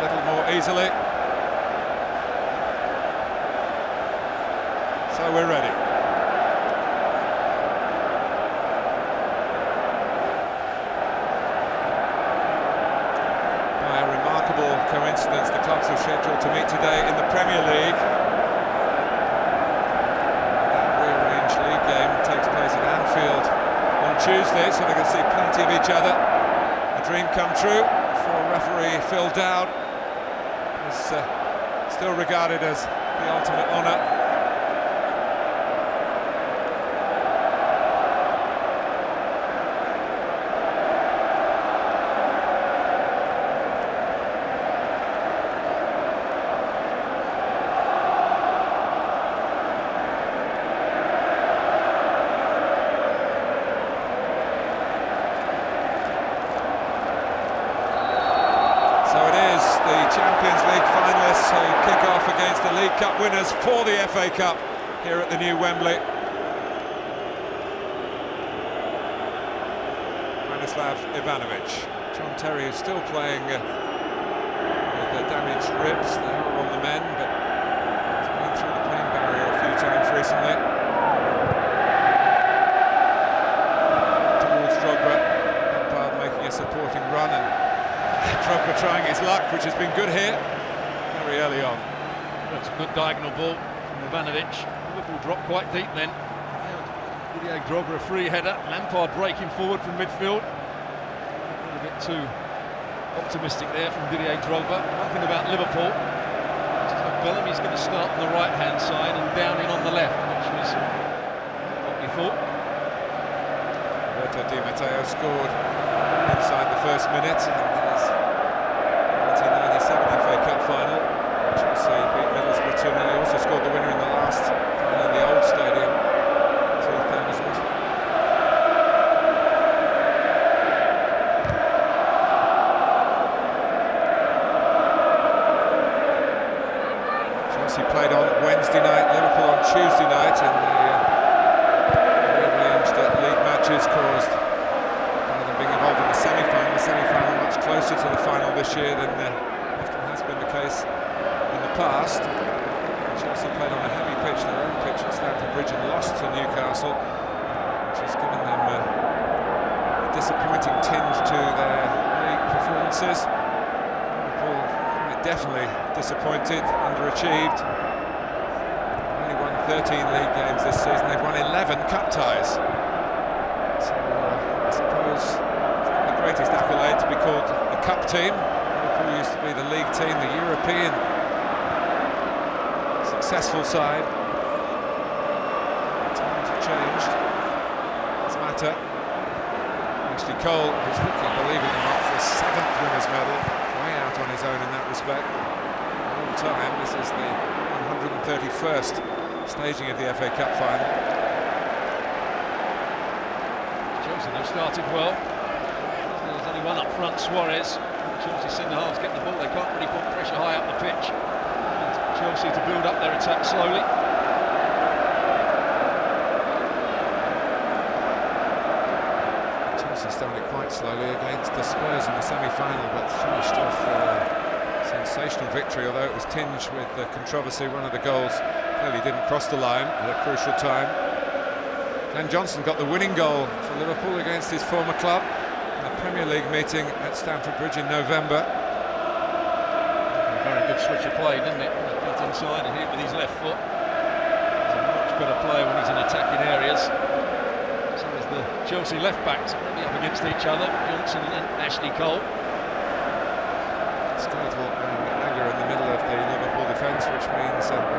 a little more easily. So we're ready. By a remarkable coincidence, the clubs are scheduled to meet today in the Premier League. That rearranged league game takes place at Anfield on Tuesday, so they can see plenty of each other. A dream come true. Referee Phil Dowd is still regarded as the ultimate honour. Cup winners for the FA Cup here at the new Wembley. Branislav Ivanovic, John Terry is still playing with the damaged ribs. They are on the men, but he's been through the pain barrier a few times recently. Towards Drogba, Lampard making a supporting run, and Drogba trying his luck, which has been good here very early on. That's a good diagonal ball from Ivanovic. Liverpool dropped quite deep then. Didier Drogba, a free header. Lampard breaking forward from midfield. A little bit too optimistic there from Didier Drogba. One thing about Liverpool, Bellamy's going to start on the right-hand side and Downing on the left, which was what we thought. Roberto Di Matteo scored inside the first minute in his 1997 FA Cup final. Chelsea beat Middlesbrough 2-0. He also scored the winner in the last final in the old stadium, 2000. Chelsea played on Wednesday night, Liverpool on Tuesday night, and the rearranged league matches caused one of them being involved in the semi-final. The semi-final much closer to the final this year than often has been the case in the past. Chelsea played on a heavy pitch, their own pitch at Stamford Bridge, and lost to Newcastle, which has given them a disappointing tinge to their league performances. Liverpool definitely disappointed, underachieved. They've only won 13 league games this season, they've won 11 cup ties. So I suppose it's not the greatest accolade to be called a cup team. Liverpool used to be the league team, the European successful side. Times have changed. It's Mata. Ashley Cole is looking, believe it or not, for his 7th winners' medal. Way out on his own in that respect. All time, this is the 131st staging of the FA Cup final. Chelsea have started well. There's only one up front, Suarez. Chelsea centre halves get the ball. They can't really put pressure high up the pitch. Chelsea to build up their attack slowly. Chelsea started quite slowly against the Spurs in the semi-final, but finished off a sensational victory, although it was tinged with the controversy. One of the goals clearly didn't cross the line at a crucial time. Glen Johnson got the winning goal for Liverpool against his former club in the Premier League meeting at Stamford Bridge in November. A very good switch of play, didn't it? Inside and hit with his left foot. He's a much better player when he's in attacking areas. So there's the Chelsea left backs really up against each other, Johnson and Ashley Cole. Škrtel and Agger in the middle of the Liverpool defence, which means another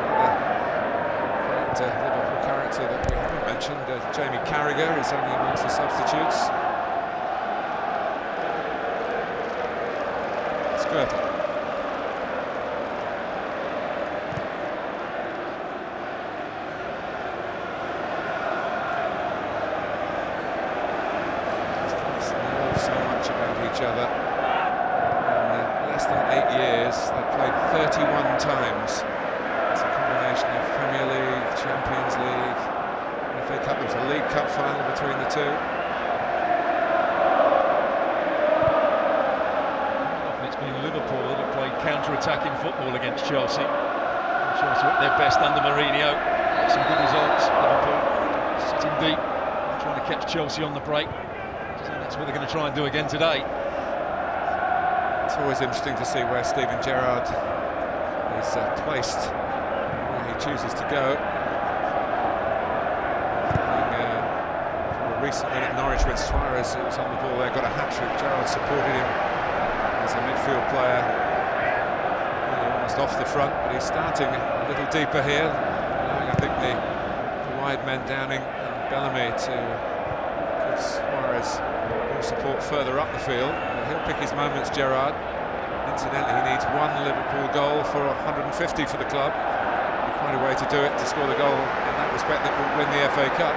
great Liverpool character that we haven't mentioned, Jamie Carragher, is only amongst the substitutes. Škrtel. Other in less than 8 years. They've played 31 times. It's a combination of Premier League, Champions League, FA Cup. There was a League Cup final between the two. Often it's been Liverpool that have played counter-attacking football against Chelsea. Chelsea at their best under Mourinho. Some good results. Liverpool sitting deep, trying to catch Chelsea on the break. So that's what they're going to try and do again today. It's always interesting to see where Steven Gerrard is placed, where he chooses to go. Recently at Norwich when Suarez was on the ball there, got a hat-trick. Gerrard supported him as a midfield player, really almost off the front, but he's starting a little deeper here, allowing, I think, the wide men Downing and Bellamy to give Suarez more support further up the field. And he'll pick his moments, Gerrard. Incidentally, he needs one Liverpool goal for 150 for the club. He'll find a way to do it, to score the goal in that respect that will win the FA Cup.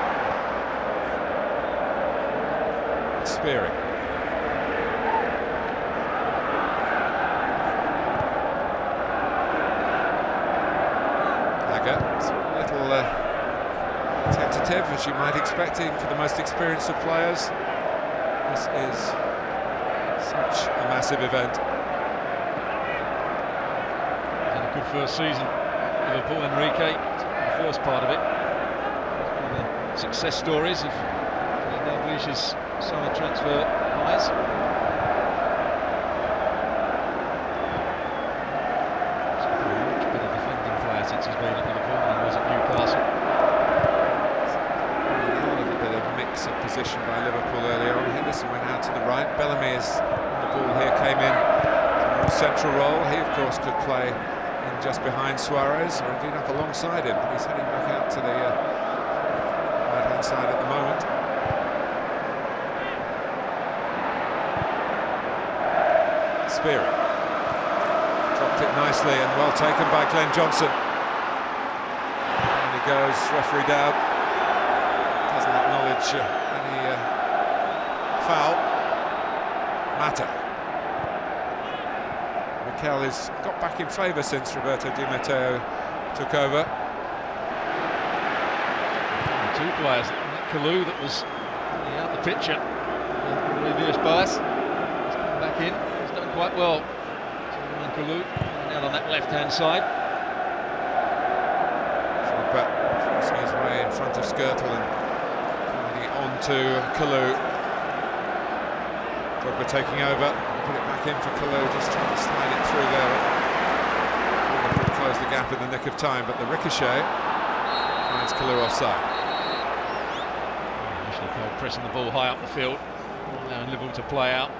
Spearing. Agger, a little tentative, as you might expect, even for the most experienced of players. This is such a massive event. And a good first season. Liverpool, Enrique, the first part of it. Success stories of Dalglish's summer transfer buys. He's a much better defending player since he's been at Liverpool than he was at Newcastle. A little bit of mix of position by Liverpool earlier on. Henderson went out to the right. Bellamy is on the ball here, came in to a more central role. He, of course, could play in just behind Suarez, or indeed up alongside him. He's heading back out to the right-hand side at the moment. Spearing. Dropped it nicely and well taken by Glen Johnson. And he goes, referee Dowd doesn't acknowledge any foul. Mata. Mikel has got back in favour since Roberto Di Matteo took over. And two players, Kalou that was out the picture in the previous pass, back in. Quite well. Kalou out on that left-hand side. Drogba forcing his way in front of Škrtel and leading it on to Kalou. Drogba taking over, put it back in for Kalou, just trying to slide it through there. Liverpool close the gap in the nick of time, but the ricochet finds Kalou offside. Ashley Cole pressing the ball high up the field, allowing Liverpool to play out.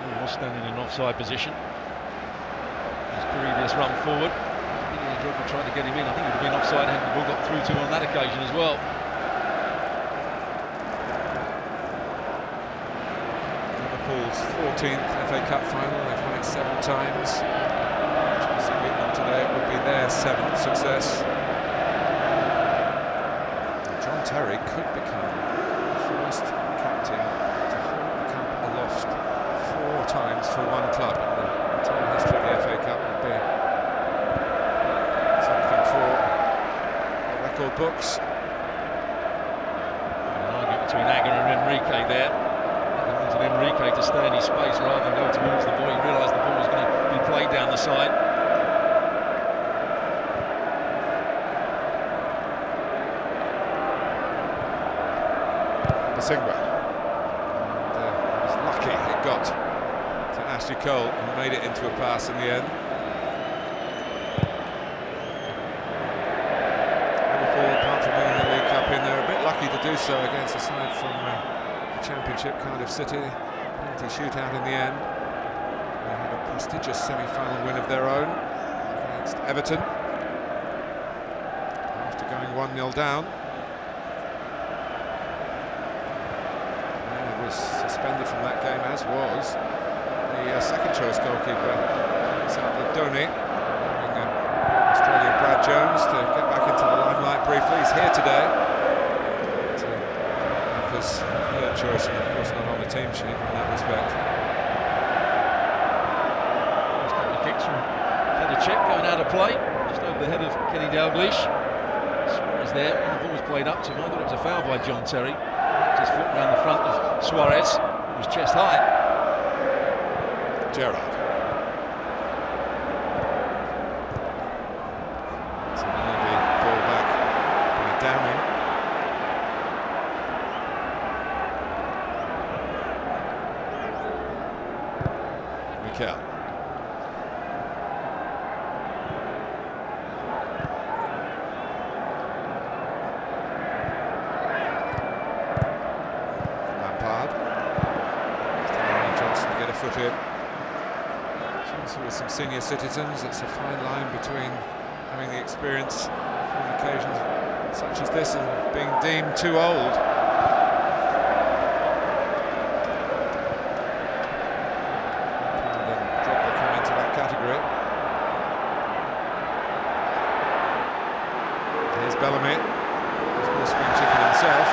He was standing in an offside position. His previous run forward, Didier Drogba tried to get him in. I think he'd have been offside had the ball got through to him on that occasion as well. Liverpool's 14th FA Cup final. They've won it 7 times. Chelsea beat them today. It would be their 7th success. John Terry could become the first captain to hold the cup aloft 4 times for one club in the entire history of the FA Cup. Would be something for the record books. An argument between Agger and Enrique there. Agger wanted Enrique to stay in his space rather than go towards the ball. He realised the ball was going to be played down the side. Bosingwa. Got to Ashley Cole and made it into a pass in the end. Liverpool, apart from winning the League Cup in, they're a bit lucky to do so against a side from the Championship, Cardiff City. Penalty shootout in the end. They had a prestigious semi-final win of their own against Everton after going 1-0 down. Suspended from that game, as was the second-choice goalkeeper, Downing, Australian Brad Jones, to get back into the limelight briefly. He's here today. It's his third choice, and of course not on the team sheet in that respect. Just got the kicks from Petr Cech going out of play, just over the head of Kenny Dalglish. Suarez there, and the ball was played up to him. I thought it was a foul by John Terry. His foot round the front of Suarez, who was chest high. Gerrard. with some senior citizens. It's a fine line between having the experience on occasions such as this and being deemed too old. Bellamy, who's more spring chicken himself,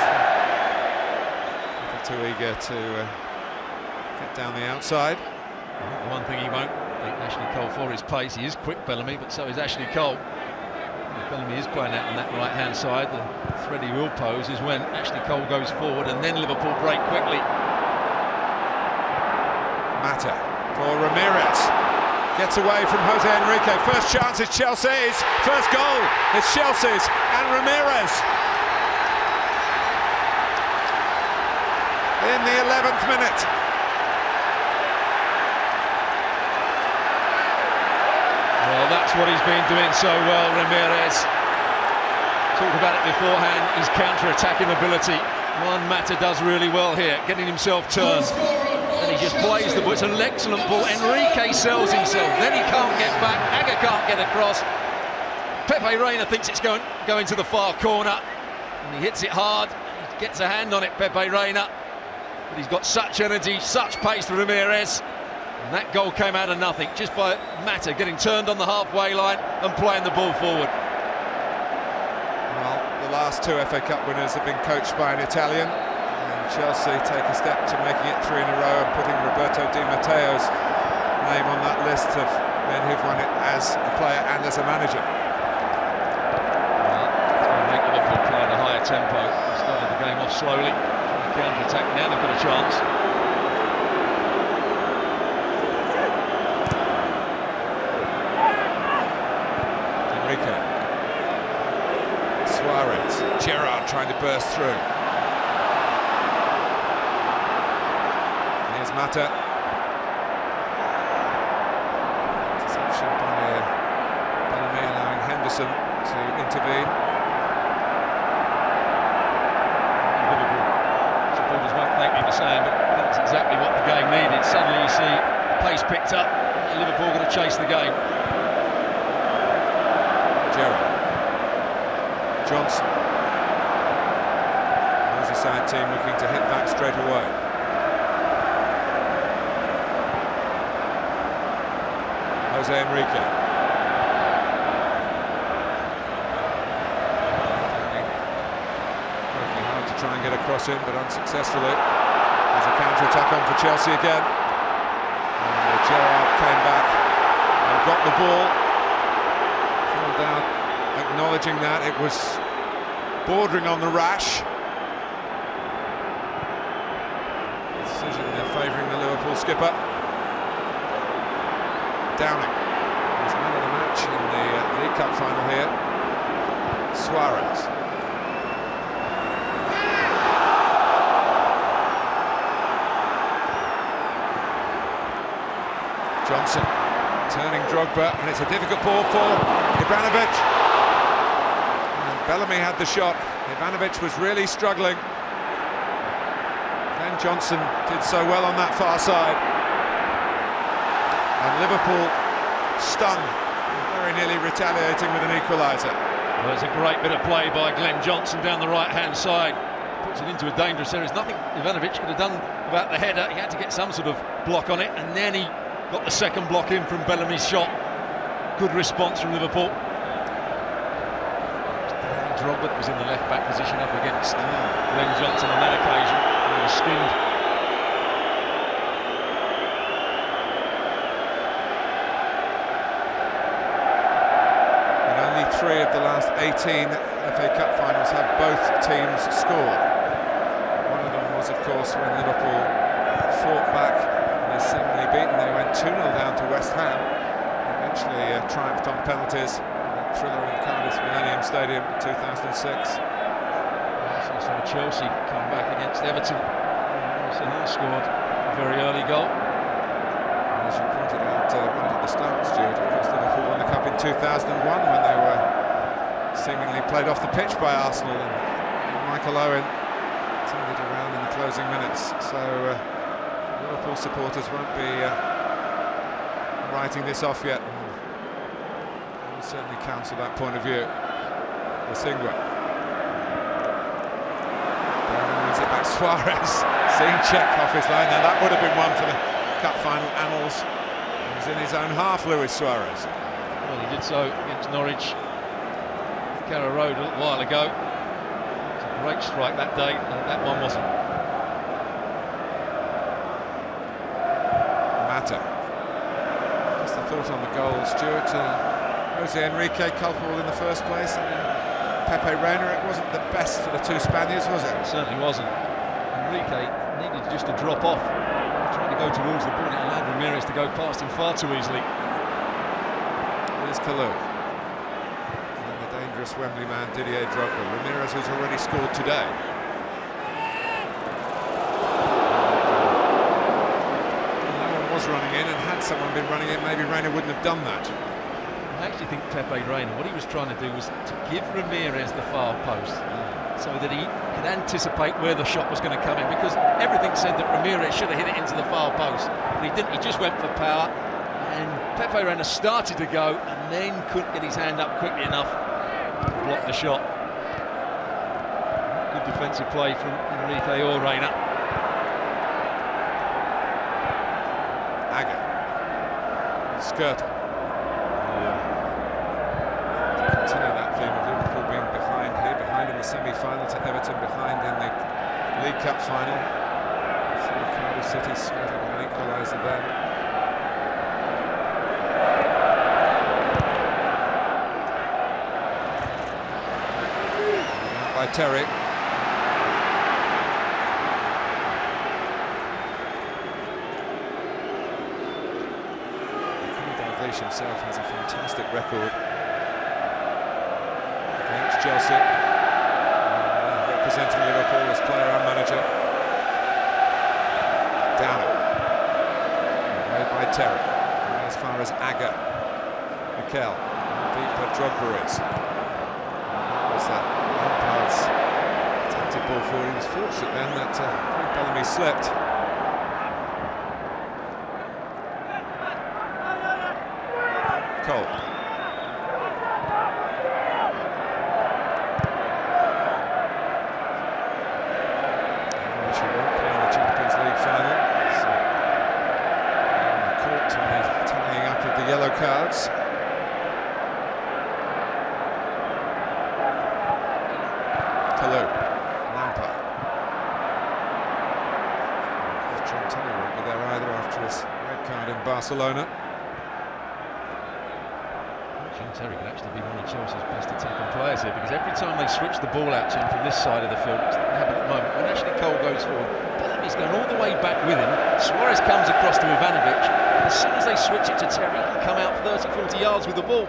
too eager to get down the outside. The one thing he won't beat Ashley Cole for is pace. He is quick, Bellamy, but so is Ashley Cole. If Bellamy is playing out on that right-hand side, the threat he will pose is when Ashley Cole goes forward and then Liverpool break quickly. Mata for Ramirez. Gets away from Jose Enrique. First chance is Chelsea's. First goal is Chelsea's and Ramirez. In the 11th minute. Well, that's what he's been doing so well, Ramirez. Talked about it beforehand, his counter-attacking ability. Juan Mata does really well here, getting himself turned. And he just plays the ball. It's an excellent ball. Enrique sells himself. Then he can't get back. Agger can't get across. Pepe Reina thinks it's going to the far corner. And he hits it hard. He gets a hand on it, Pepe Reina. But he's got such energy, such pace for Ramirez. And that goal came out of nothing, just by Mata getting turned on the halfway line and playing the ball forward. Well, the last two FA Cup winners have been coached by an Italian. Chelsea take a step to making it three in a row and putting Roberto Di Matteo's name on that list of men who've won it as a player and as a manager. Well, make Liverpool play at a higher tempo. They started the game off slowly. Counter-attack now, they've got a chance. Enrique. Suarez. Gerrard trying to burst through. Mata. Deception by Bellamy, allowing Henderson to intervene. Liverpool supporters won't thank me for saying, but that's exactly what the game needed. Suddenly you see pace picked up, Liverpool going to chase the game. Gerrard. Johnson. There's a side team looking to hit back straight away. Jose Enrique. Working hard to try and get across in, but unsuccessfully. There's a counter-attack on for Chelsea again. And Gerrard came back and got the ball. Phil Dowd acknowledging that it was bordering on the rash. The decision there favouring the Liverpool skipper. Downing, he's man of the match in the League Cup final here. Suarez. Johnson turning Drogba, and it's a difficult ball for Ivanovic. And Bellamy had the shot. Ivanovic was really struggling. Glen Johnson did so well on that far side. And Liverpool stung, very nearly retaliating with an equaliser. Well, it's a great bit of play by Glen Johnson down the right-hand side. Puts it into a dangerous area. There's nothing Ivanovic could have done about the header. He had to get some sort of block on it, and then he got the second block in from Bellamy's shot. Good response from Liverpool. Robert was in the left-back position up against Glen Johnson on that occasion. He was skinned. Three of the last 18 FA Cup finals have both teams scored. One of them was, of course, when Liverpool fought back and were seemingly beaten. They went 2-0 down to West Ham, eventually triumphed on penalties in that thriller in Cardiff's Millennium Stadium in 2006. We saw Chelsea come back against Everton. Arsenal scored a very early goal. And as you pointed out right at the start, Stuart, of course, Liverpool won the Cup in 2001 when they were seemingly played off the pitch by Arsenal, and Michael Owen turned it around in the closing minutes. So Liverpool supporters won't be writing this off yet. It certainly counts at that point of view. Bosingwa. Wins it back. Suarez seeing Cech off his line. Now that would have been one for the cup final annals. He was in his own half, Luis Suarez. Well, he did so against Norwich. Carrow Road a little while ago. It was a great strike that day. That one wasn't. Mata. Just the thought on the goal, Stuart. Jose Enrique culpable in the first place, and then Pepe Reina. It wasn't the best for the two Spaniards, was it? It certainly wasn't. Enrique needed just to drop off. Trying to go towards the ball, it allowed Ramirez to go past him far too easily. Here's Kalou. And the dangerous Wembley man, Didier Drogba. Ramirez has already scored today. Well, no one was running in, and had someone been running in, maybe Reina wouldn't have done that. I actually think Pepe Reina, what he was trying to do was to give Ramirez the far post so that he could anticipate where the shot was going to come in, because everything said that Ramirez should have hit it into the far post, but he didn't, he just went for power, and Pepe Reina started to go and then couldn't get his hand up quickly enough to block the shot. Good defensive play from Enrique or Reina. Agger. Škrtel. Continue that theme of Liverpool being behind here, behind in the semi-final to Everton, behind in the League Cup final. So Cardiff City scored an equaliser there. By Terry. Kenny Dalglish himself has a fantastic record against Chelsea, representing Liverpool as player and manager. Downing, made by Terry, as far as Agger, Mikel, deep for Drogba is. That was that Lampard's attempted ball forward. He was fortunate then that Craig Bellamy slipped. Cole. Cards. Kalou. Lampard. John Terry won't be there either after his red card in Barcelona. John Terry could actually be one of Chelsea's best attacking players here, because every time they switch the ball out to him from this side of the field, it's happened at the moment, when Ashley Cole goes forward, Bellamy's going all the way back with him, Suarez comes across to Ivanovic. As soon as they switch it to Terry, he can come out 30, 40 yards with the ball.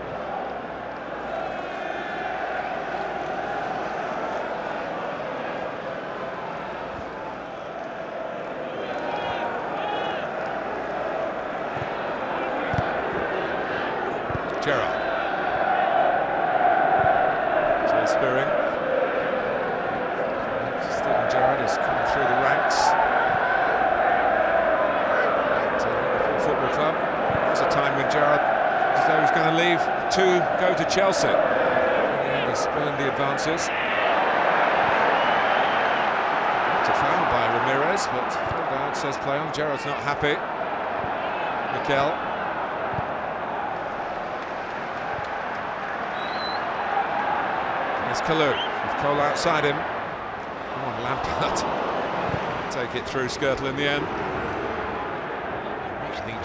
Gerrard. Jay Spearing. Steven Gerrard has come through the ranks. Club. It was a time when Gerrard, as though he was going to leave to go to Chelsea. And he spurned the advances. Not a foul by Ramirez, but Phil Dowd says play on. Gerrard's not happy. Mikel. There's Kalou, with Cole outside him. Come on, Lampard. Take it through Škrtel in the end.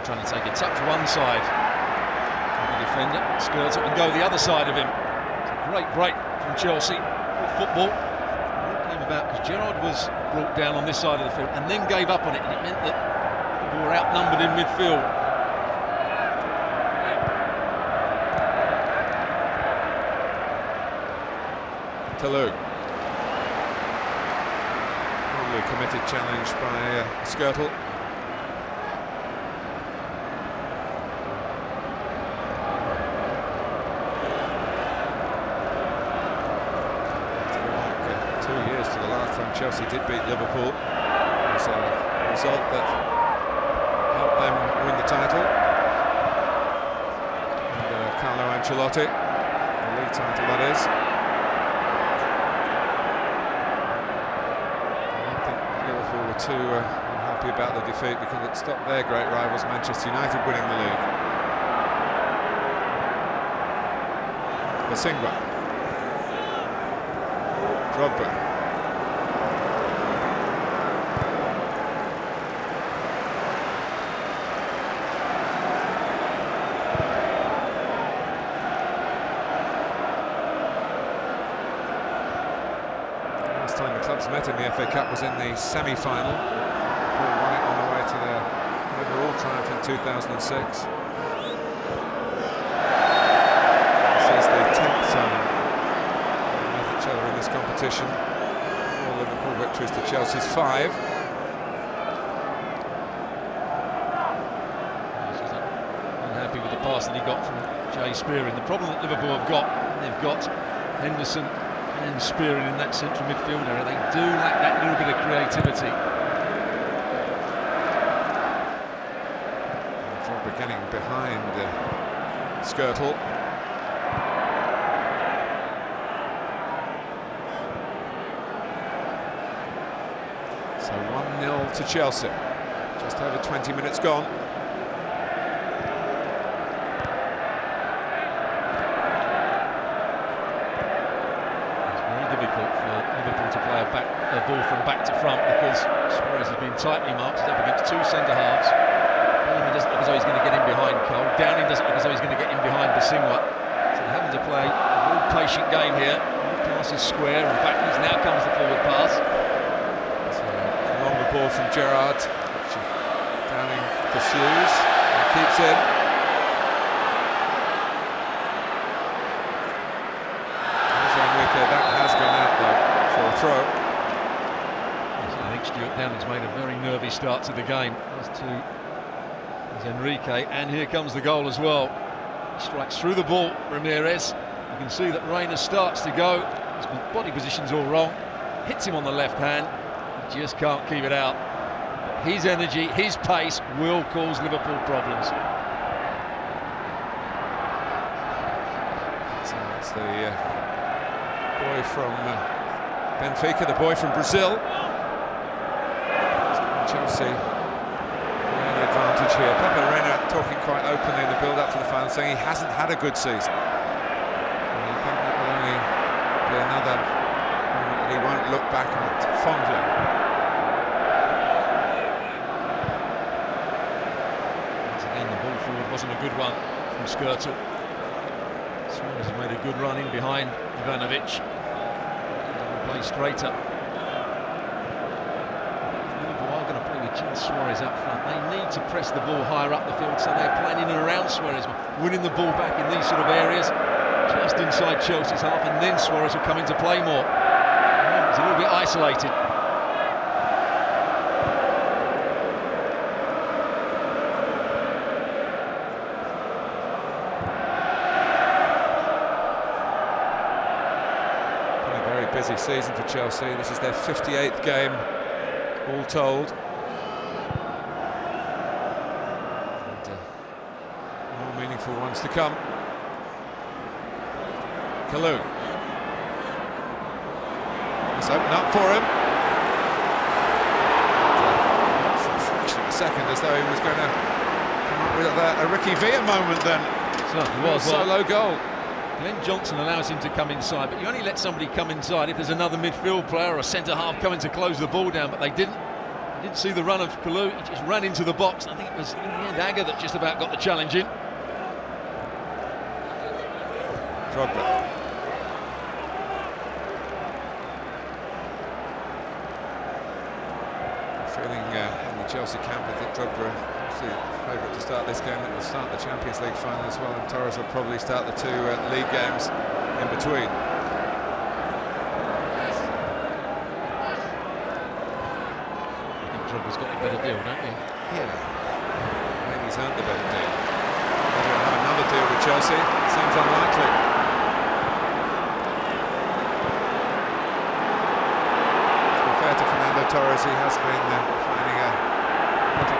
Trying to take a touch one side of the defender, skirts up and go the other side of him. It's a great break from Chelsea. Good football. It came about because Gerrard was brought down on this side of the field and then gave up on it, and it meant that we were outnumbered in midfield. Kalou. Probably a committed challenge by Škrtel. Chelsea did beat Liverpool. It was a result that helped them win the title. Ancelotti, the league title that is. I don't think Liverpool were too unhappy about the defeat, because it stopped their great rivals Manchester United winning the league. Bosingwa, Drogba. Met in the FA Cup was in the semi-final. Liverpool won it on the way to their overall triumph in 2006. This is the 10th time they met each other in this competition. 4 Liverpool victories to Chelsea's 5. Unhappy with the pass that he got from Jay Spearing. The problem that Liverpool have got, they've got Henderson and Spearing in that central midfield area. They do lack that little bit of creativity. Drogba getting behind Škrtel. So 1-0 to Chelsea. Just over 20 minutes gone. Ball from back to front, because Suarez has been tightly marked. He's up against two centre halves. Bellamy doesn't look as though he's going to get in behind Cole. Downing doesn't look as though he's going to get in behind Bosingwa. So they're having to play a real patient game here. Pass is square and backwards. Now comes the forward pass. So a longer ball from Gerrard. Downing pursues and keeps in. Downing's made a very nervy start to the game, as to Enrique, and here comes the goal as well. He strikes through the ball, Ramirez. You can see that Reina starts to go, his body position's all wrong, hits him on the left hand, he just can't keep it out. But his energy, his pace will cause Liverpool problems. So that's the boy from Benfica, the boy from Brazil. Chelsea an advantage here. Pepe Reina talking quite openly in the build-up to the final, saying he hasn't had a good season. And I think that will only be another moment that he won't look back at fondly. Once again, the ball forward wasn't a good one from Škrtel. Suarez has made a good run in behind Ivanovic. Doesn't play straight up. Suarez up front, they need to press the ball higher up the field, so they're playing in and around Suarez, winning the ball back in these sort of areas, just inside Chelsea's half, and then Suarez will come into play more. It's a little bit isolated. Been a very busy season for Chelsea. This is their 58th game, all told. For ones to come. Kalou. Let's open up for him. For a fraction of a second, as though he was going to come up with a Ricky Villa moment then. Solo goal. Glen Johnson allows him to come inside, but you only let somebody come inside if there's another midfield player or a centre-half coming to close the ball down, but they didn't. They didn't see the run of Kalou. He just ran into the box. I think it was Agger that just about got the challenge in. Drogba. Feeling in the Chelsea camp, I think Drogba is the favourite to start this game. It will start the Champions League final as well, and Torres will probably start the two league games in between. I think Drogba's got a better deal, don't he? Yeah. I think he's earned the better deal. Maybe he'll have another deal with Chelsea. Seems unlikely. Torres, he has been finding a little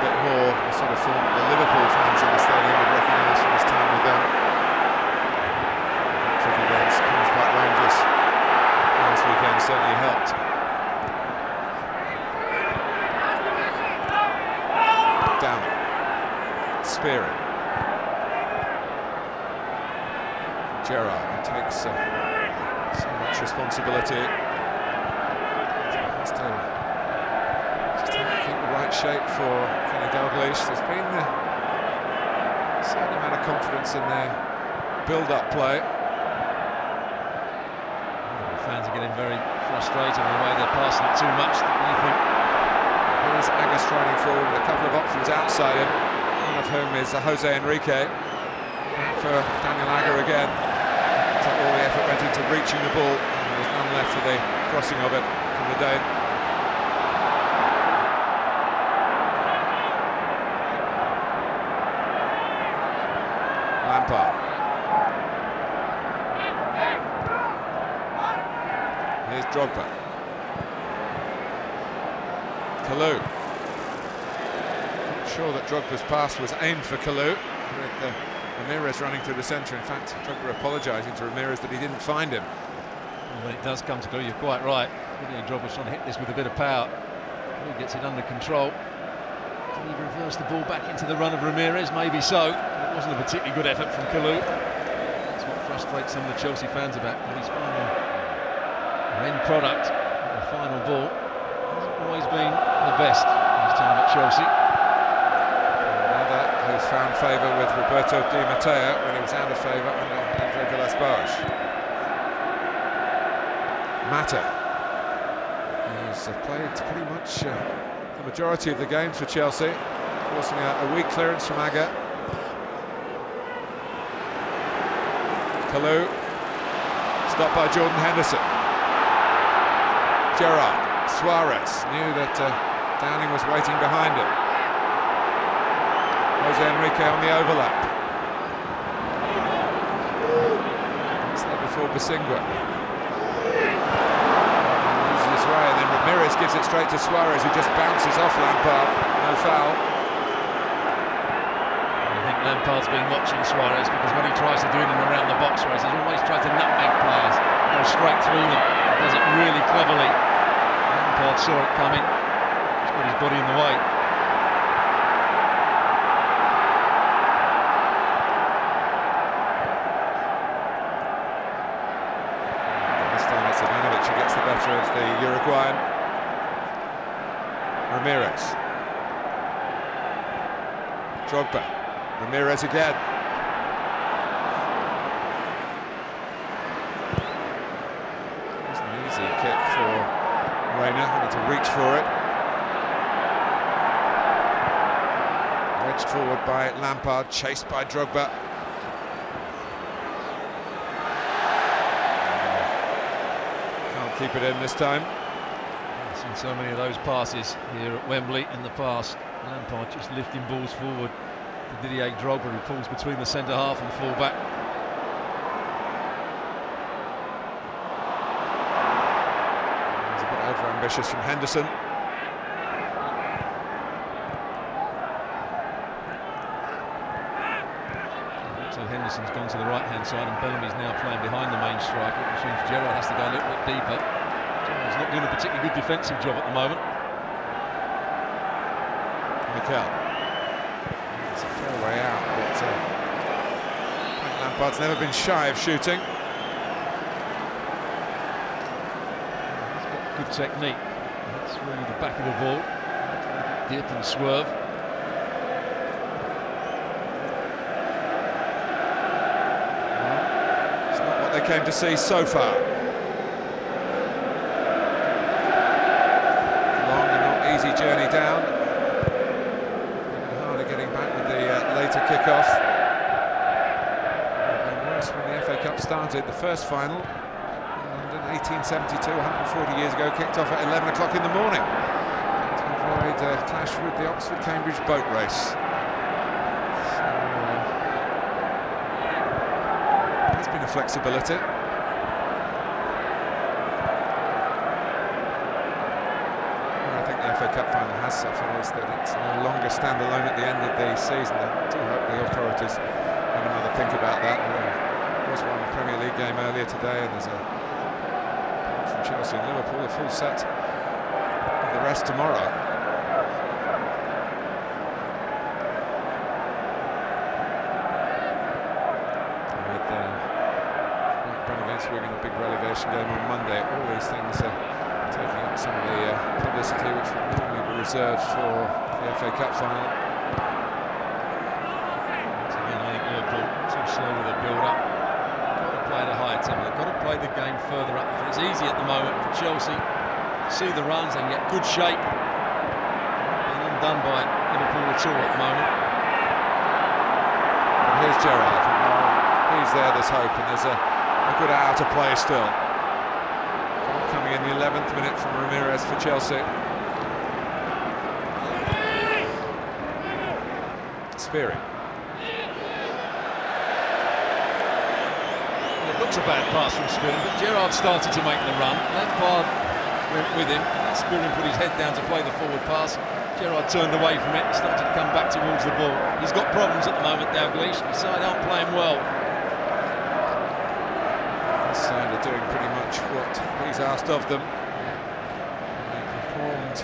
bit more sort of form that the Liverpool fans in the stadium would recognise from his time with them. Gerrard takes so much responsibility. Has to just have to keep the right shape for Kenny Dalglish. There's been a certain amount of confidence in their build-up play. Oh, the fans are getting very frustrated in the way they're passing it too much. Here's Agger striding forward with a couple of options outside him, one of whom is Jose Enrique. For Daniel Agger again. So all the effort went into reaching the ball, and there was none left for the crossing of it from the day. Lampard. Here's Drogba. Kalou. I'm sure that Drogba's pass was aimed for Kalou. Ramirez running through the centre. In fact, Drogba apologising to Ramirez that he didn't find him. Well, when it does come to do, you're quite right. Drogba's trying to hit this with a bit of power. He gets it under control. Can he reverse the ball back into the run of Ramirez? Maybe so. It wasn't a particularly good effort from Kalou. That's what frustrates some of the Chelsea fans about his final end product, the final ball. Hasn't always been the best in his time at Chelsea. Who's found favour with Roberto Di Matteo when he was out of favour under Andre Villas-Boas. Mata, who's played pretty much the majority of the games for Chelsea, forcing a weak clearance from Agger. Kalou, stopped by Jordan Henderson. Gerrard, Suarez knew that Downing was waiting behind him. Jose Enrique on the overlap. That's there before Bosingwa. Loses his way, and then Ramirez gives it straight to Suarez, who just bounces off Lampard. No foul. I think Lampard's been watching Suarez, because when he tries to do it in around the box, Suarez has always tried to nutmeg players, go straight through them. He does it really cleverly. Lampard saw it coming. He's got his body in the way. Of the Uruguayan. Ramirez. Drogba. Ramirez again. It was an easy kick for Reina, having to reach for it. Wedged forward by Lampard, chased by Drogba. Keep it in this time. I've seen so many of those passes here at Wembley in the past. Lampard just lifting balls forward to Didier Drogba, who pulls between the centre half and full back. He's a bit over ambitious from Henderson. So Henderson's gone to the right-hand side, and Bellamy's now playing behind the main striker, which means Gerrard has to go a little bit deeper. Gerrard's not doing a particularly good defensive job at the moment. Mikel. It's a fair way out, but Frank Lampard's never been shy of shooting. He's got good technique. That's really the back of the ball. Dip and swerve. They came to see so far. Long and not easy journey down. Harder getting back with the later kickoff. And worse when the FA Cup started, the first final. London 1872, 140 years ago, kicked off at 11 o'clock in the morning to avoid a clash with the Oxford-Cambridge boat race. Flexibility. Well, I think the FA Cup final has suffered is that it's no longer standalone at the end of the season. I do hope the authorities have another think about that. There was one Premier League game earlier today, and there's a apart from Chelsea and Liverpool, a full set of the rest tomorrow. run against Wigan, a big relegation game on Monday. All these things are taking up some of the publicity which would normally be reserved for the FA Cup final. Once again, I think Liverpool too slow with the build-up. Got to play the higher tempo. They've got to play the game further up. It's easy at the moment for Chelsea. See the runs, they can get good shape. Being undone by Liverpool at all at the moment. And here's Gerrard. He's there, there's hope, and there's a good hour to play still. Coming in the 11th minute from Ramirez for Chelsea. Spearing. It looks a bad pass from Spearing, but Gerrard started to make the run. Lampard went with him. Spearing put his head down to play the forward pass. Gerrard turned away from it, started to come back towards the ball. He's got problems at the moment, Dalglish. The side aren't playing well. Side are doing pretty much what he's asked of them. They performed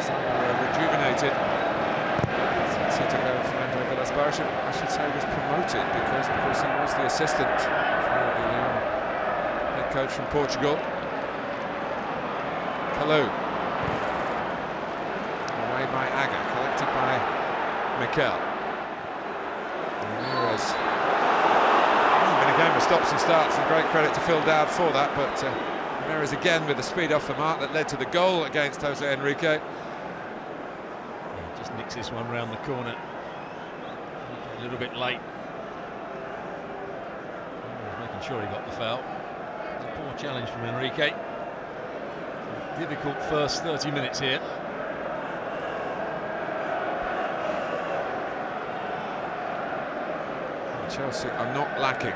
as they were rejuvenated. Since he took over Fernando Torres, I should say was promoted because, of course, he was the assistant for the head coach from Portugal. Kalou. Away by Agger, collected by Mikel. Ramirez. A game of stops and starts, and great credit to Phil Dowd for that, but Ramirez again with the speed off the mark that led to the goal against Jose Enrique. Yeah, just nicks this one round the corner. A little bit late. He's making sure he got the foul. It's a poor challenge from Enrique. Difficult first 30 minutes here. Chelsea are not lacking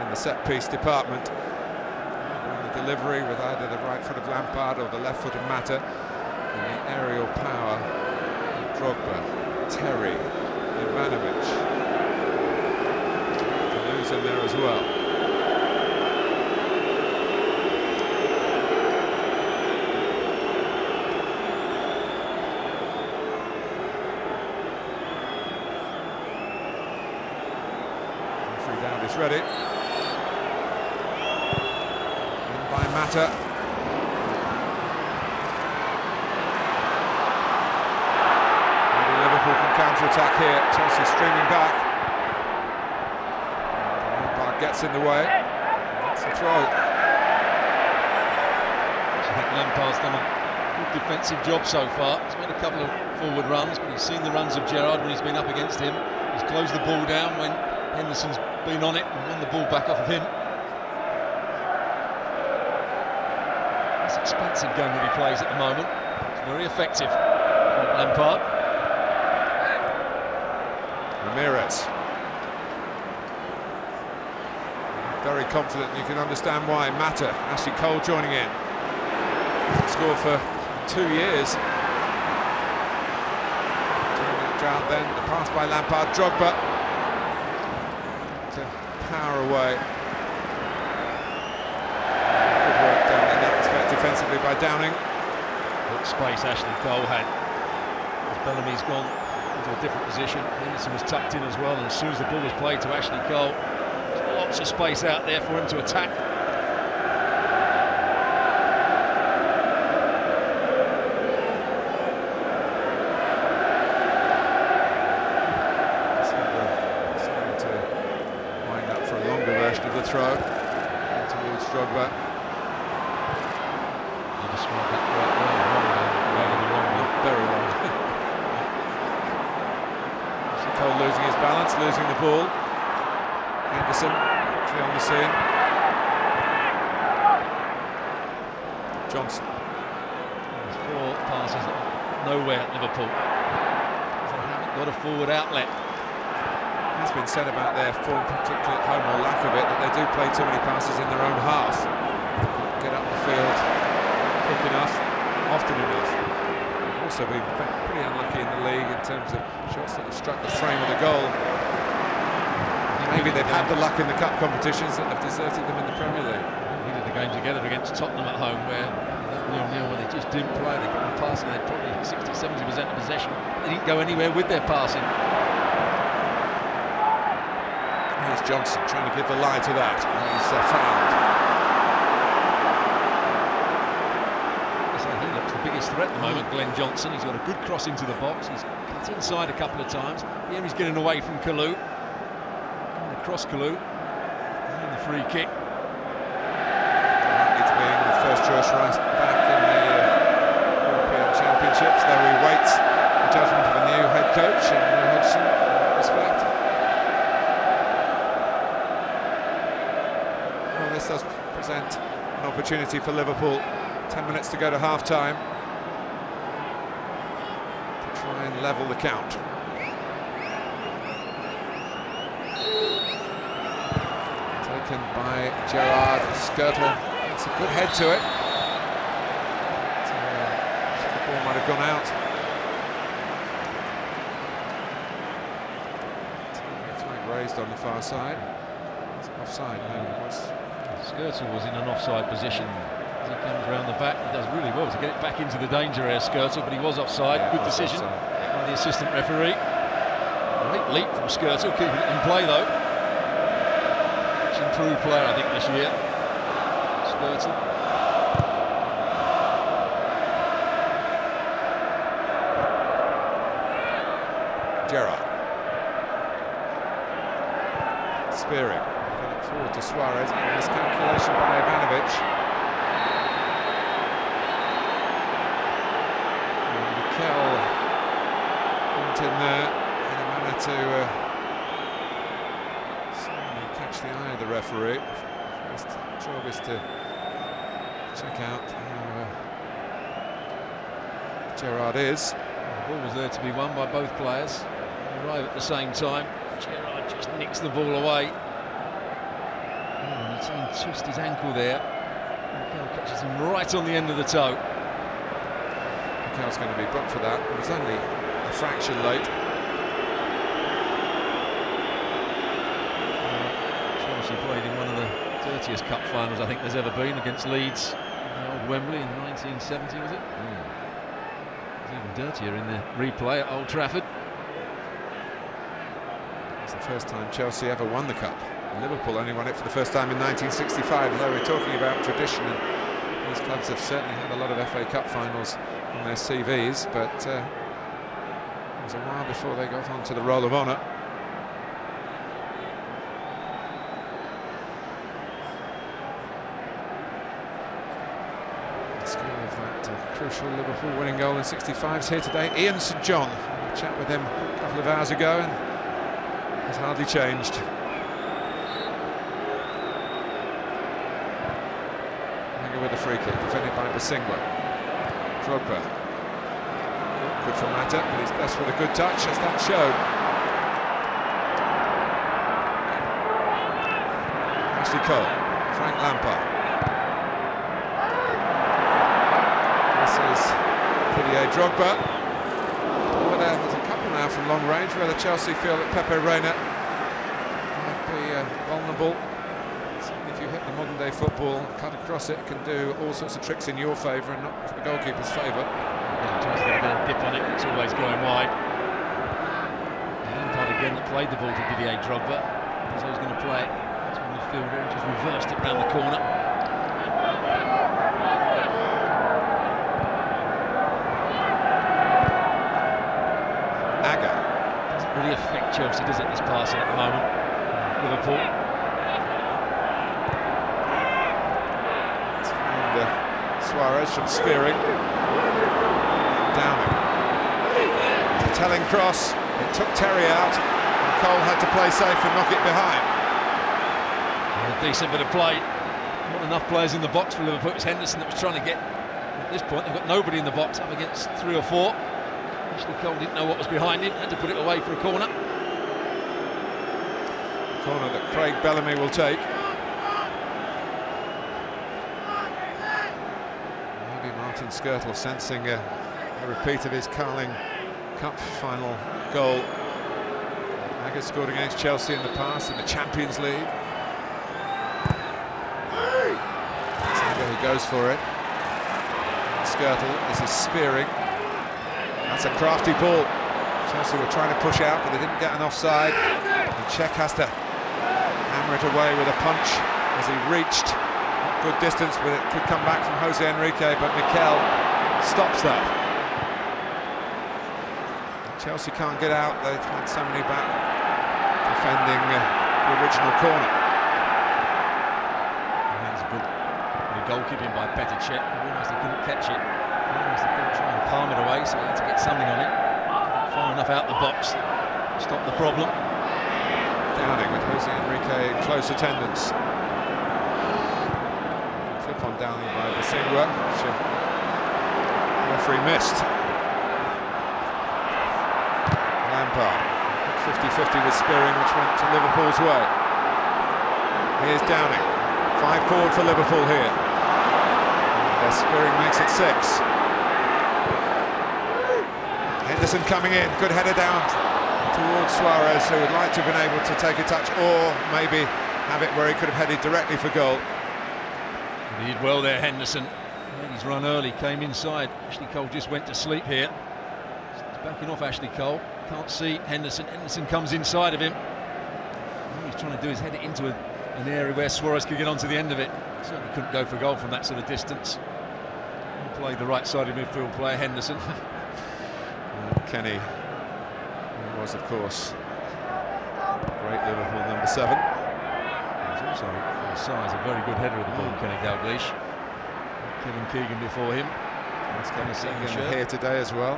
in the set-piece department. In the delivery with either the right foot of Lampard or the left foot of Mata. And the aerial power of Drogba, Terry, Ivanovic. Kalou's in there as well. Dowd is ready. In by Mata. Maybe Liverpool can counter-attack here. Chelsea streaming back. Lampard gets in the way. That's a throw. I think Lampard's done a good defensive job so far. He's made a couple of forward runs, but he's seen the runs of Gerrard when he's been up against him. He's closed the ball down when Henderson's been on it and won the ball back off of him. It's an expensive game that he plays at the moment. It's very effective. Lampard. Ramirez. Very confident, you can understand why. Mata, Ashley Cole joining in. Scored for 2 years. Drought then, the pass by Lampard, Drogba. Power away. Good work down in that respect defensively by Downing. What space Ashley Cole had. As Bellamy's gone into a different position, Henderson was tucked in as well, and as soon as the ball was played to Ashley Cole, lots of space out there for him to attack. Throw towards Drogba. You described that quite well. Long, very long. Cole losing his balance, losing the ball. Henderson on the scene. Johnson. There's four passes nowhere at Liverpool. They haven't got a forward outlet. It's been said about their form, particularly at home, or lack of it, that they do play too many passes in their own half. Get up the field quick enough, often enough. They've also been pretty unlucky in the league in terms of shots that have struck the frame of the goal. Maybe they've had the luck in the cup competitions that have deserted them in the Premier League. We did the game together against Tottenham at home, where they just didn't play. They got them passing, they had probably 60–70% of possession. They didn't go anywhere with their passing. It's Johnson trying to give the lie to that, and he's fouled. He looks the biggest threat at the moment, Glen Johnson. He's got a good cross into the box. He's cut inside a couple of times. Here he's getting away from Kalou. And across Kalou. And the free kick. Likely to be the first choice right back in the European Championships. There we wait the judgment of the new head coach and Henderson. Respect. Well, this does present an opportunity for Liverpool. 10 minutes to go to half-time to try and level the count. Taken by Gerrard, Škrtel, that's a good head to it. The ball might have gone out. Flag raised on the far side. It's offside, no, it was. Škrtel was in an offside position. As he comes round the back, he does really well to get it back into the danger area, Škrtel, but he was offside. Yeah, good decision by the assistant referee. Great leap from Škrtel, keeping it in play though. Much improved player, I think, this year. Škrtel. Gerrard. Spearing. Forward to Suarez, miscalculation by Ivanovic. Mikel went in there in a manner to suddenly catch the eye of the referee. First job is to check out how Gerrard is. The ball was there to be won by both players. They arrive at the same time. Gerrard just nicks the ball away. Oh, he's trying to twist his ankle there. Mikel catches him right on the end of the toe. Mikel's going to be booked for that, but it's only a fraction late. Chelsea played in one of the dirtiest cup finals I think there's ever been against Leeds in the old Wembley in 1970, was it? Mm. It was even dirtier in the replay at Old Trafford. It's the first time Chelsea ever won the cup. Liverpool only won it for the first time in 1965, though we're talking about tradition. These clubs have certainly had a lot of FA Cup finals on their CVs, but it was a while before they got onto the roll of honour. The score of that crucial Liverpool winning goal in 65's here today. Ian St John, I chat with him a couple of hours ago, and he's hardly changed. With a free kick, defended by Bosingwa. Drogba. Good for Mata, but he's best with a good touch, as that showed. Ashley Cole, Frank Lampard. This is Didier Drogba. Over there, there's a couple now from long range, whether Chelsea feel that Pepe Reina might be vulnerable. If you hit the modern-day football, cut across it, can do all sorts of tricks in your favour and not for the goalkeeper's favour. Yeah, tries to get a bit of dip on it, it's always going wide. Lampard again that played the ball to Didier Drogba. As I was going to play it, it's on the fielder and just reversed it round the corner. Agger. Doesn't really affect Chelsea, does it, this passing at the moment? Liverpool. Suarez from Spearing. Downing. It's a telling cross. It took Terry out, and Cole had to play safe and knock it behind. A decent bit of play. Not enough players in the box for Liverpool. It was Henderson that was trying to get. At this point, they've got nobody in the box up against three or four. Ashley Cole didn't know what was behind him. Had to put it away for a corner. A corner that Craig Bellamy will take. Škrtel sensing a repeat of his Carling Cup final goal. Agger scored against Chelsea in the past in the Champions League. It's Agger who goes for it. Škrtel, this is Spearing. That's a crafty ball. Chelsea were trying to push out, but they didn't get an offside. And Cech has to hammer it away with a punch as he reached. Good distance, but it could come back from Jose Enrique, but Mikel stops that. Chelsea can't get out, they've had so many back defending the original corner. That's good. The goalkeeping by Petr Cech, almost he couldn't catch it, almost he couldn't try and palm it away, so he had to get something on it. Far enough out the box to stop the problem. Downing with Jose Enrique in close attendance. On down by Bosingwa, referee missed. Lampard, 50-50 with Spearing, which went to Liverpool's way. Here's Downing, 5 forward for Liverpool here. As Spearing makes it 6. Henderson coming in, good header down towards Suarez, who would like to have been able to take a touch or maybe have it where he could have headed directly for goal. He did well there, Henderson. He's run early, came inside. Ashley Cole just went to sleep here. He's backing off Ashley Cole. Can't see Henderson. Henderson comes inside of him. All he's trying to do is head it into an area where Suarez could get onto the end of it. Certainly couldn't go for goal from that sort of distance. He played the right-sided midfield player, Henderson. Kenny, who was, of course, great Liverpool number 7. He's also... size, a very good header of the ball, Kenny Dalglish. Kevin Keegan before him. That's Kenny Keegan here today as well.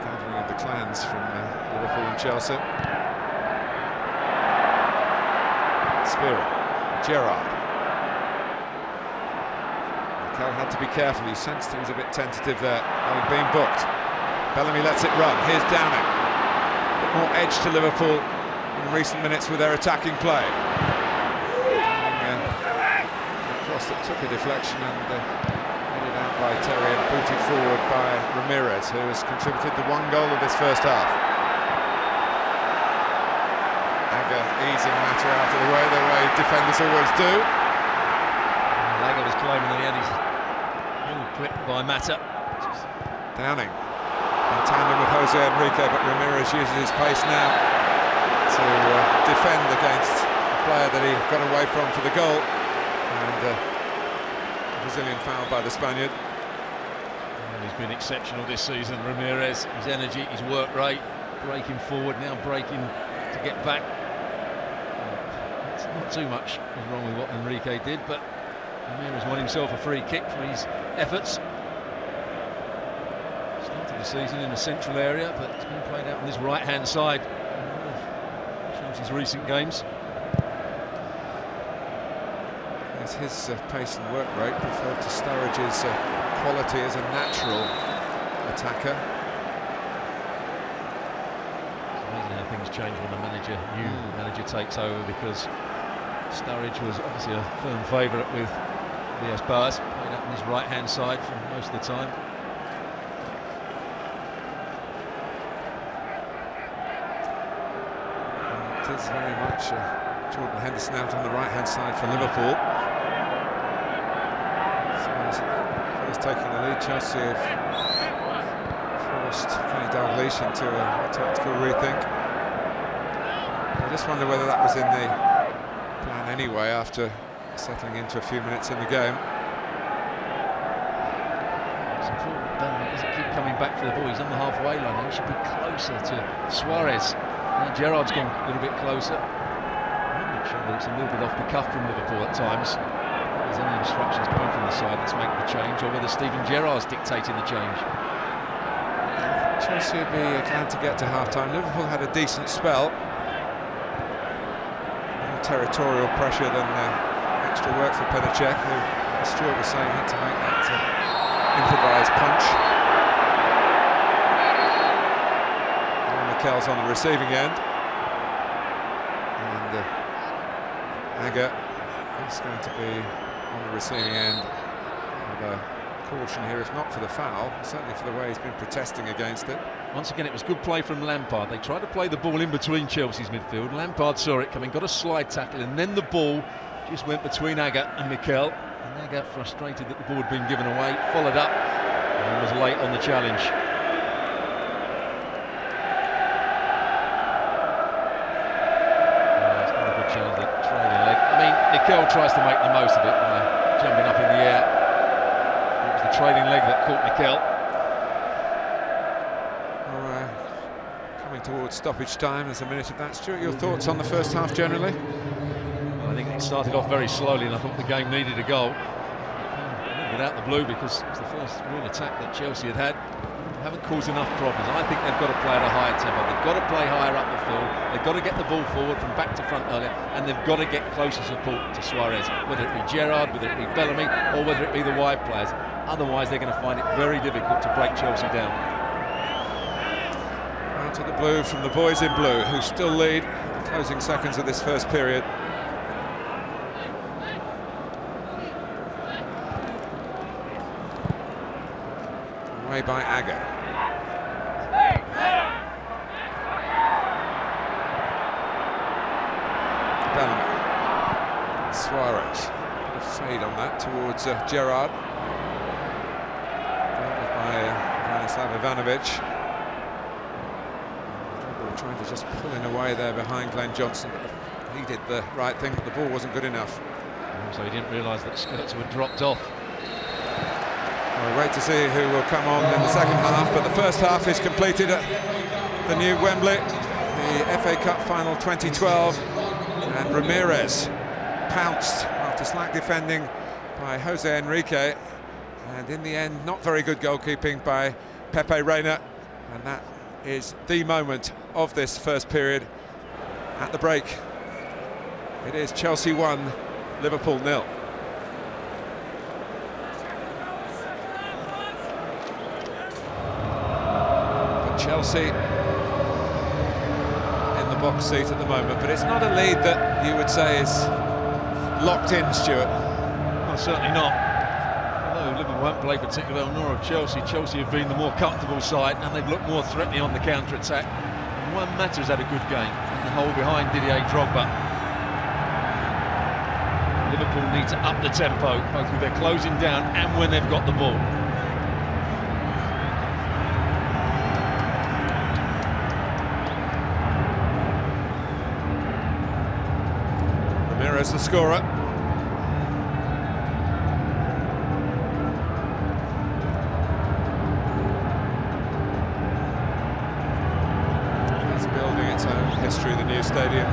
Gathering of the clans from Liverpool and Chelsea. Spearing, Gerrard. Mikel had to be careful, he sensed things a bit tentative there, having been booked. Bellamy lets it run, here's Downing. More edge to Liverpool in recent minutes with their attacking play. A cross that took a deflection and headed out by Terry and booted forward by Ramirez, who has contributed the 1 goal of this first half. Agger easing Mata out of the way defenders always do. Agger was claiming that he had his heel clipped by Mata. Downing in tandem with Jose Enrique, but Ramirez uses his pace now to defend against the player that he got away from for the goal, and Brazilian foul by the Spaniard. Well, he's been exceptional this season, Ramirez. His energy, his work rate, breaking forward, now breaking to get back. It's not too much wrong with what Enrique did, but Ramirez won himself a free kick for his efforts. Started the season in the central area, but it's been played out on his right-hand side. His recent games. There's his pace and work rate preferred to Sturridge's quality as a natural attacker. It's amazing how things change when a manager, new manager takes over, because Sturridge was obviously a firm favourite with Villas Boas, played up on his right-hand side for most of the time. It's very much Jordan Henderson out on the right-hand side for Liverpool. He's taking the lead. Chelsea have forced Kenny Dalglish into a tactical rethink. I just wonder whether that was in the plan anyway after settling into a few minutes in the game. He doesn't keep coming back for the ball. He's on the halfway line. He should be closer to Suarez. Now Gerrard's gone a little bit closer. It's a little bit off the cuff from Liverpool at times. There's any instructions coming from the side that's making the change, or whether Steven Gerrard's dictating the change. Chelsea would be glad to get to half-time. Liverpool had a decent spell. More territorial pressure than extra work for Petr Cech, who, as Stuart was saying, had to make that improvised punch. Mikel's on the receiving end, and Agger is going to be on the receiving end of a caution here, if not for the foul, certainly for the way he's been protesting against it. Once again, it was good play from Lampard. They tried to play the ball in between Chelsea's midfield. Lampard saw it coming, got a slide tackle, and then the ball just went between Agger and Mikel, and Agger, frustrated that the ball had been given away, followed up and was late on the challenge. Mikel tries to make the most of it by jumping up in the air. It was the trailing leg that caught Mikel. Coming towards stoppage time, there's a minute of that. Stuart, your thoughts on the first half generally? Well, I think it started off very slowly, and I thought the game needed a goal. Without the blue, because it was the first real attack that Chelsea had had. They haven't caused enough problems. I think they've got to play at a higher tempo. They've got to play higher up the field. They've got to get the ball forward from back to front earlier, and they've got to get closer support to Suarez, whether it be Gerrard, whether it be Bellamy, or whether it be the wide players. Otherwise, they're going to find it very difficult to break Chelsea down. Out of the blue from the boys in blue, who still lead the closing seconds of this first period. By Agger. Bellamy. Suarez. A bit of fade on that towards Gerrard. By Branislav Ivanovic. They were trying to just pull in away there behind Glen Johnson. He did the right thing, but the ball wasn't good enough. So he didn't realise that Škrtel were dropped off. We'll wait to see who will come on in the second half, but the first half is completed at the new Wembley, the FA Cup final 2012, and Ramirez pounced after slack defending by Jose Enrique, and in the end, not very good goalkeeping by Pepe Reina, and that is the moment of this first period at the break. It is Chelsea 1, Liverpool 0. Chelsea in the box seat at the moment, but it's not a lead that you would say is locked in, Stuart. Well, certainly not. Although Liverpool won't play particularly well, nor of Chelsea. Chelsea have been the more comfortable side, and they've looked more threatening on the counter-attack. Juan Mata's had a good game, and the hole behind Didier Drogba. Liverpool need to up the tempo, both with their closing down and when they've got the ball. The scorer. It's building its own history, the new stadium.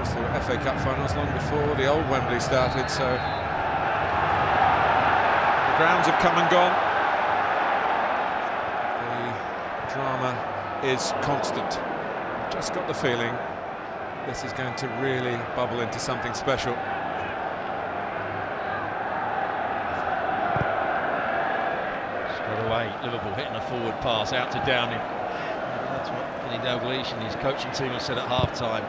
It's the FA Cup finals long before the old Wembley started, so the grounds have come and gone. The drama is constant. I've just got the feeling this is going to really bubble into something special. Straight away, Liverpool hitting a forward pass out to Downing. That's what Kenny Dalglish and his coaching team have said at half-time.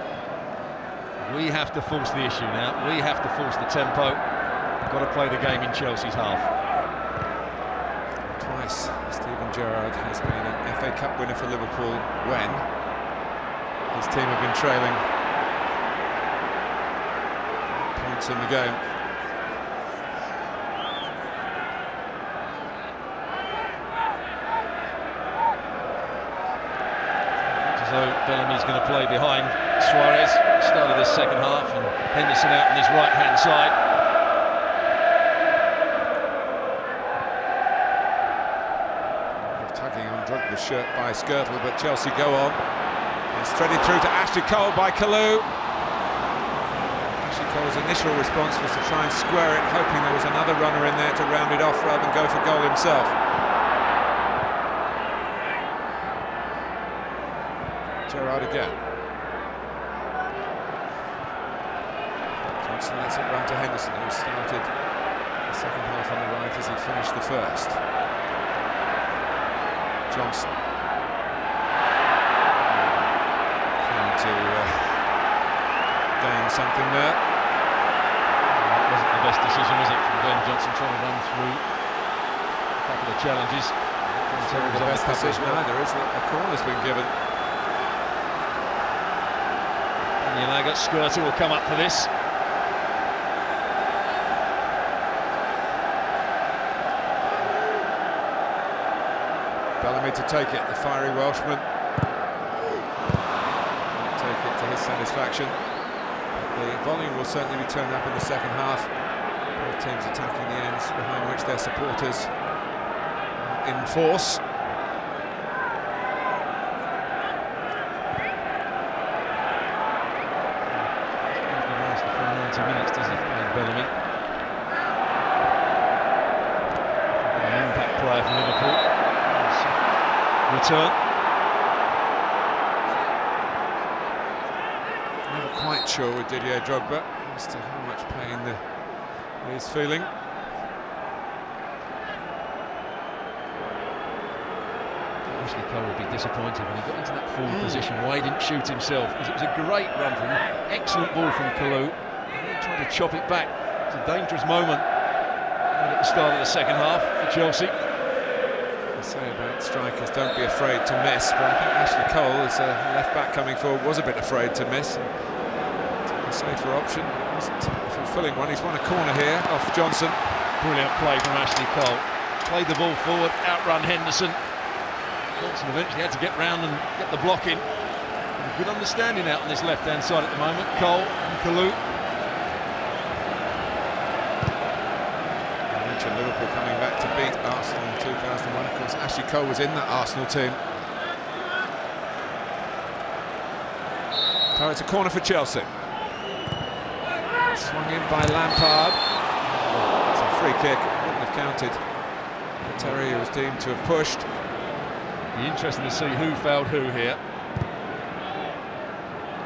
We have to force the issue now. We have to force the tempo. We've got to play the game in Chelsea's half. Twice, Steven Gerrard has been an FA Cup winner for Liverpool when his team have been trailing in the game. So Bellamy's going to play behind Suarez, start of this second half, and Henderson out on his right hand side. Tugging on Drogba's shirt by Škrtel, but Chelsea go on. It's threaded through to Ashley Cole by Kalou. Cole's initial response was to try and square it, hoping there was another runner in there to round it off rather than go for goal himself. Gerrard again. Johnson lets it run to Henderson, who started the second half on the right as he finished the first. Johnson. Trying to gain something there. Best decision, was it, from Glen Johnson trying to run through a couple of challenges? It's not the best decision either, is it? A corner's been given. And you now got Škrtel will come up for this. Bellamy to take it, the fiery Welshman. Take it to his satisfaction. The volume will certainly be turned up in the second half. Both teams attacking the ends behind which their supporters are in force. Minutes, does it, Craig Bellamy? An impact player for Liverpool. Return. Never quite sure with Didier Drogba as to how much pain he's feeling. Ashley Cole would be disappointed when he got into that forward position. Why he didn't shoot himself? Because it was a great run from him. Excellent ball from Kalou. Trying to chop it back. It's a dangerous moment at the start of the second half for Chelsea. I say about strikers, don't be afraid to miss, but I think Ashley Cole, as a left-back coming forward, was a bit afraid to miss. Took a safer option, wasn't fulfilling one. He's won a corner here off Johnson. Brilliant play from Ashley Cole. Played the ball forward, outrun Henderson. Johnson eventually had to get round and get the block in. A good understanding out on this left-hand side at the moment. Cole and Kalou. Liverpool coming back to beat Arsenal in 2001. Of course, Ashley Cole was in that Arsenal team. So it's a corner for Chelsea. Swung in by Lampard. It's a free kick. Wouldn't have counted. Terry was deemed to have pushed. It'd be interesting to see who fouled who here.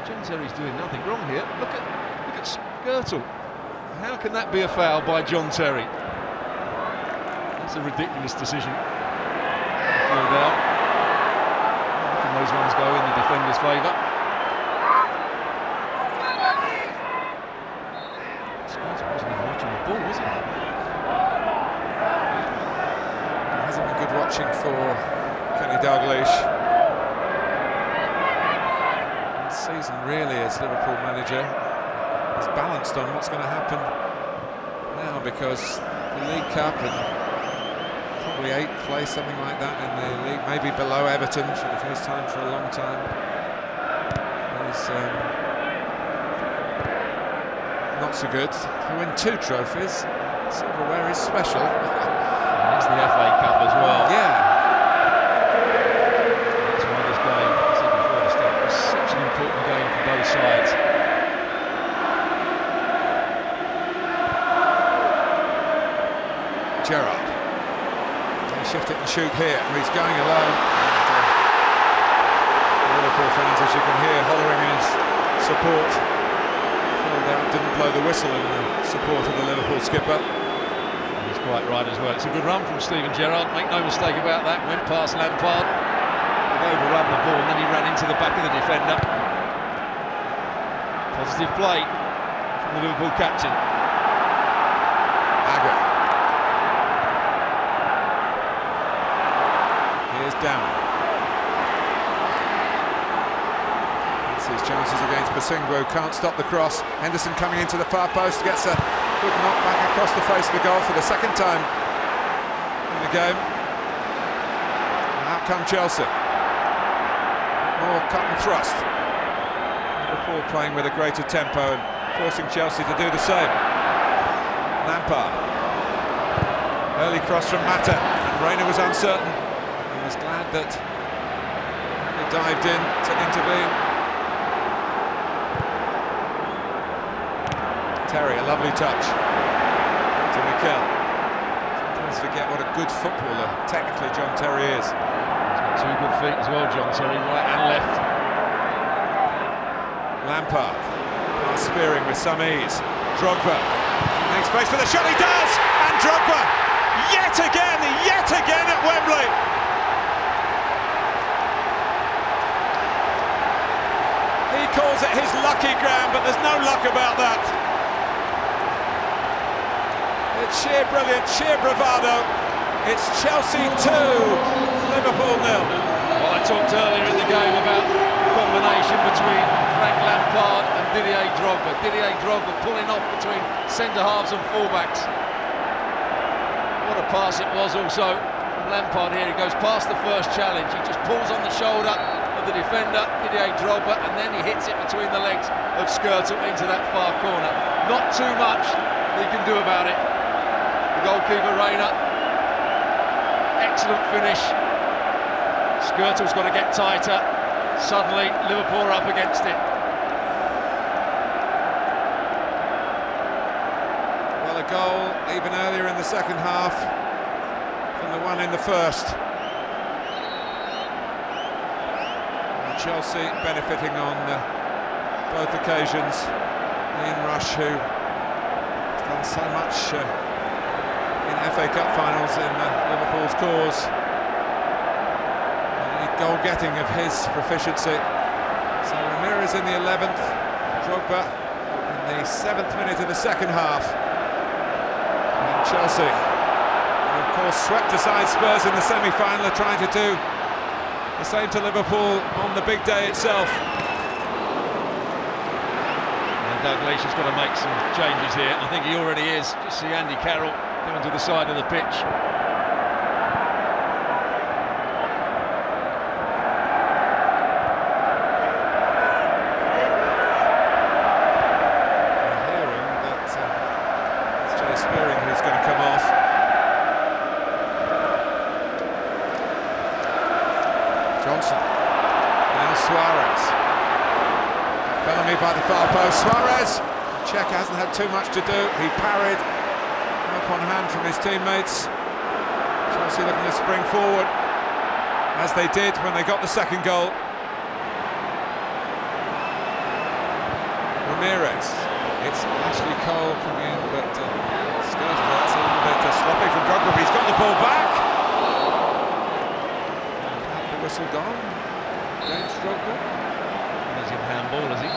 John Terry's doing nothing wrong here. Look at Škrtel. How can that be a foul by John Terry? That's a ridiculous decision. Phil Dowd. Often those ones go in the defender's favour. Skrtel wasn't even watching the ball, was he? It hasn't been good watching for Kenny Dalglish. This season really as Liverpool manager is balanced on what's going to happen now, because the League Cup and probably 8th place, something like that, in the league, maybe below Everton for the first time for a long time. He's not so good. He won 2 trophies. Silverware is special. And it's the FA Cup as well. Yeah. That's why this game, as I said before the start, was such an important game for both sides. Gerrard. Shift it and shoot here. He's going alone. And Liverpool fans, as you can hear, hollering in his support. Phil Dowd didn't blow the whistle in the support of the Liverpool skipper. And he's quite right as well. It's a good run from Steven Gerrard. Make no mistake about that. Went past Lampard. He'd overrun the ball and then he ran into the back of the defender. Positive play from the Liverpool captain. Agger. Downing. That's his chances against Bosingwa, can't stop the cross. Henderson coming into the far post, gets a good knock back across the face of the goal for the second time in the game. And out come Chelsea. More cut and thrust. Liverpool playing with a greater tempo and forcing Chelsea to do the same. Lampard. Early cross from Mata, and Reina was uncertain. Was glad that he dived in to intervene. Terry, a lovely touch to Mikel. Sometimes forget what a good footballer technically John Terry is. He's got 2 good feet as well, John Terry, right and left. Lampard, pass Spearing with some ease. Drogba, makes space for the shot, he does! And Drogba, yet again at Wembley! Calls it his lucky ground, but there's no luck about that. It's sheer brilliance, sheer bravado. It's Chelsea 2, Liverpool 0. Well, I talked earlier in the game about the combination between Frank Lampard and Didier Drogba. Didier Drogba pulling off between centre-halves and full-backs. What a pass it was also from Lampard here. He goes past the first challenge. He just pulls on the shoulder of the defender, Didier Drogba, and then he hits it between the legs of Škrtel into that far corner. Not too much he can do about it. The goalkeeper, Reina. Excellent finish. Škrtel's got to get tighter. Suddenly, Liverpool are up against it. Well, a goal even earlier in the second half than the one in the first. Chelsea benefiting on both occasions. Ian Rush, who has done so much in FA Cup finals in Liverpool's cause. Any goal-getting of his proficiency. So Ramirez in the 11th, Drogba in the 7th minute of the second half. And Chelsea, who of course swept aside Spurs in the semi-final, are trying to do the same to Liverpool on the big day itself. And Dalglish has got to make some changes here. I think he already is. Just see Andy Carroll coming to the side of the pitch. We're hearing that it's Jay Spearing who's going to come off. Johnson, now Suarez, Bellamy by the far post, Suarez, Cech hasn't had too much to do, he parried, up on hand from his teammates. Chelsea looking to spring forward, as they did when they got the second goal. Ramirez, it's Ashley Cole coming in, but skirted that, a little bit sloppy from Drogba, but he's got the ball back. Whistle gone. James Drogba. He's in handball, is he?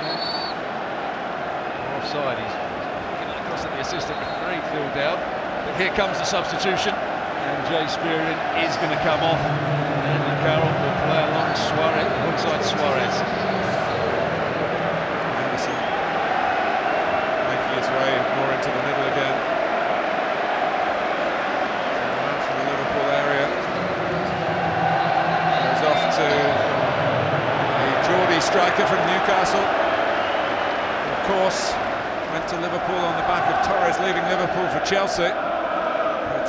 Offside. He's looking across at the assistant. Very Phil Dowd. But here comes the substitution, and Jay Spearing is going to come off. Andy Carroll will play along Suarez, alongside Suarez. Henderson making his way more into the middle again. To the Geordie striker from Newcastle, of course went to Liverpool on the back of Torres leaving Liverpool for Chelsea, but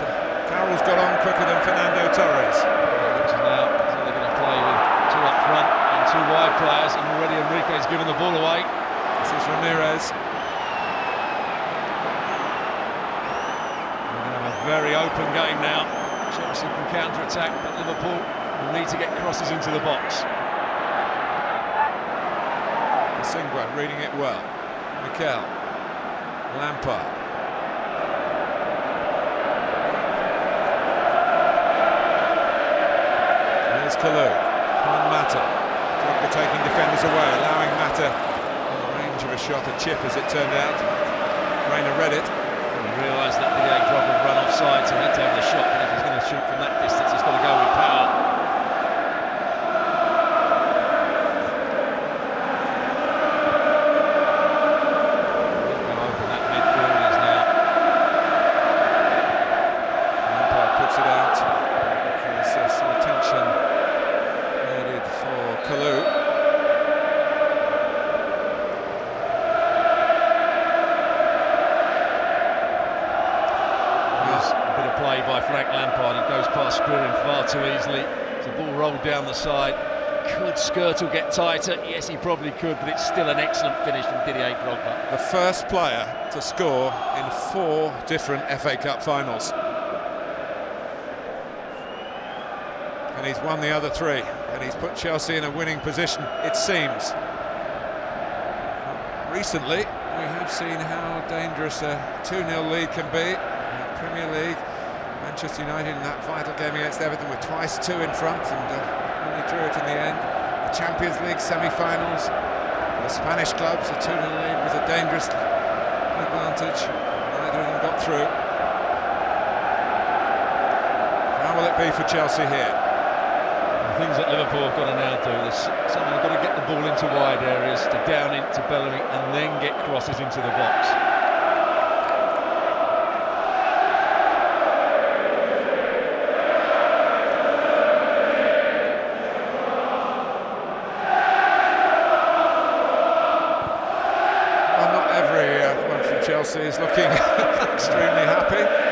Carroll's got on quicker than Fernando Torres. Now, so they're going to play with two up front and two wide players, and already Enrique's given the ball away. This is Ramirez. We're going to have a very open game now. Chelsea can counter-attack, but Liverpool will need to get crosses into the box. Bosingwa reading it well. Mikel. Lampard. There's Kalou. Juan Mata. Drogba taking defenders away, allowing Mata on the range of a shot, a chip as it turned out. Reina read it. He realised that the Drogba had run offside, so he had to have the shot, and if he's going to shoot from that distance, he's got to go with power. By Frank Lampard, it goes past Spearing far too easily. The ball rolled down the side. Could Škrtel get tighter? Yes, he probably could, but it's still an excellent finish from Didier Drogba. The first player to score in 4 different FA Cup finals, and he's won the other 3, and he's put Chelsea in a winning position, it seems. Recently, we have seen how dangerous a 2-0 lead can be in the Premier League. Manchester United in that vital game against Everton were twice 2 in front and only drew it in the end. The Champions League semi-finals, the Spanish clubs, a 2-0 lead was a dangerous advantage. Neither of them got through. How will it be for Chelsea here? The things that Liverpool have got to now do is somehow got to get the ball into wide areas, to Downing, to Bellamy, and then get crosses into the box. Chelsea is looking extremely happy.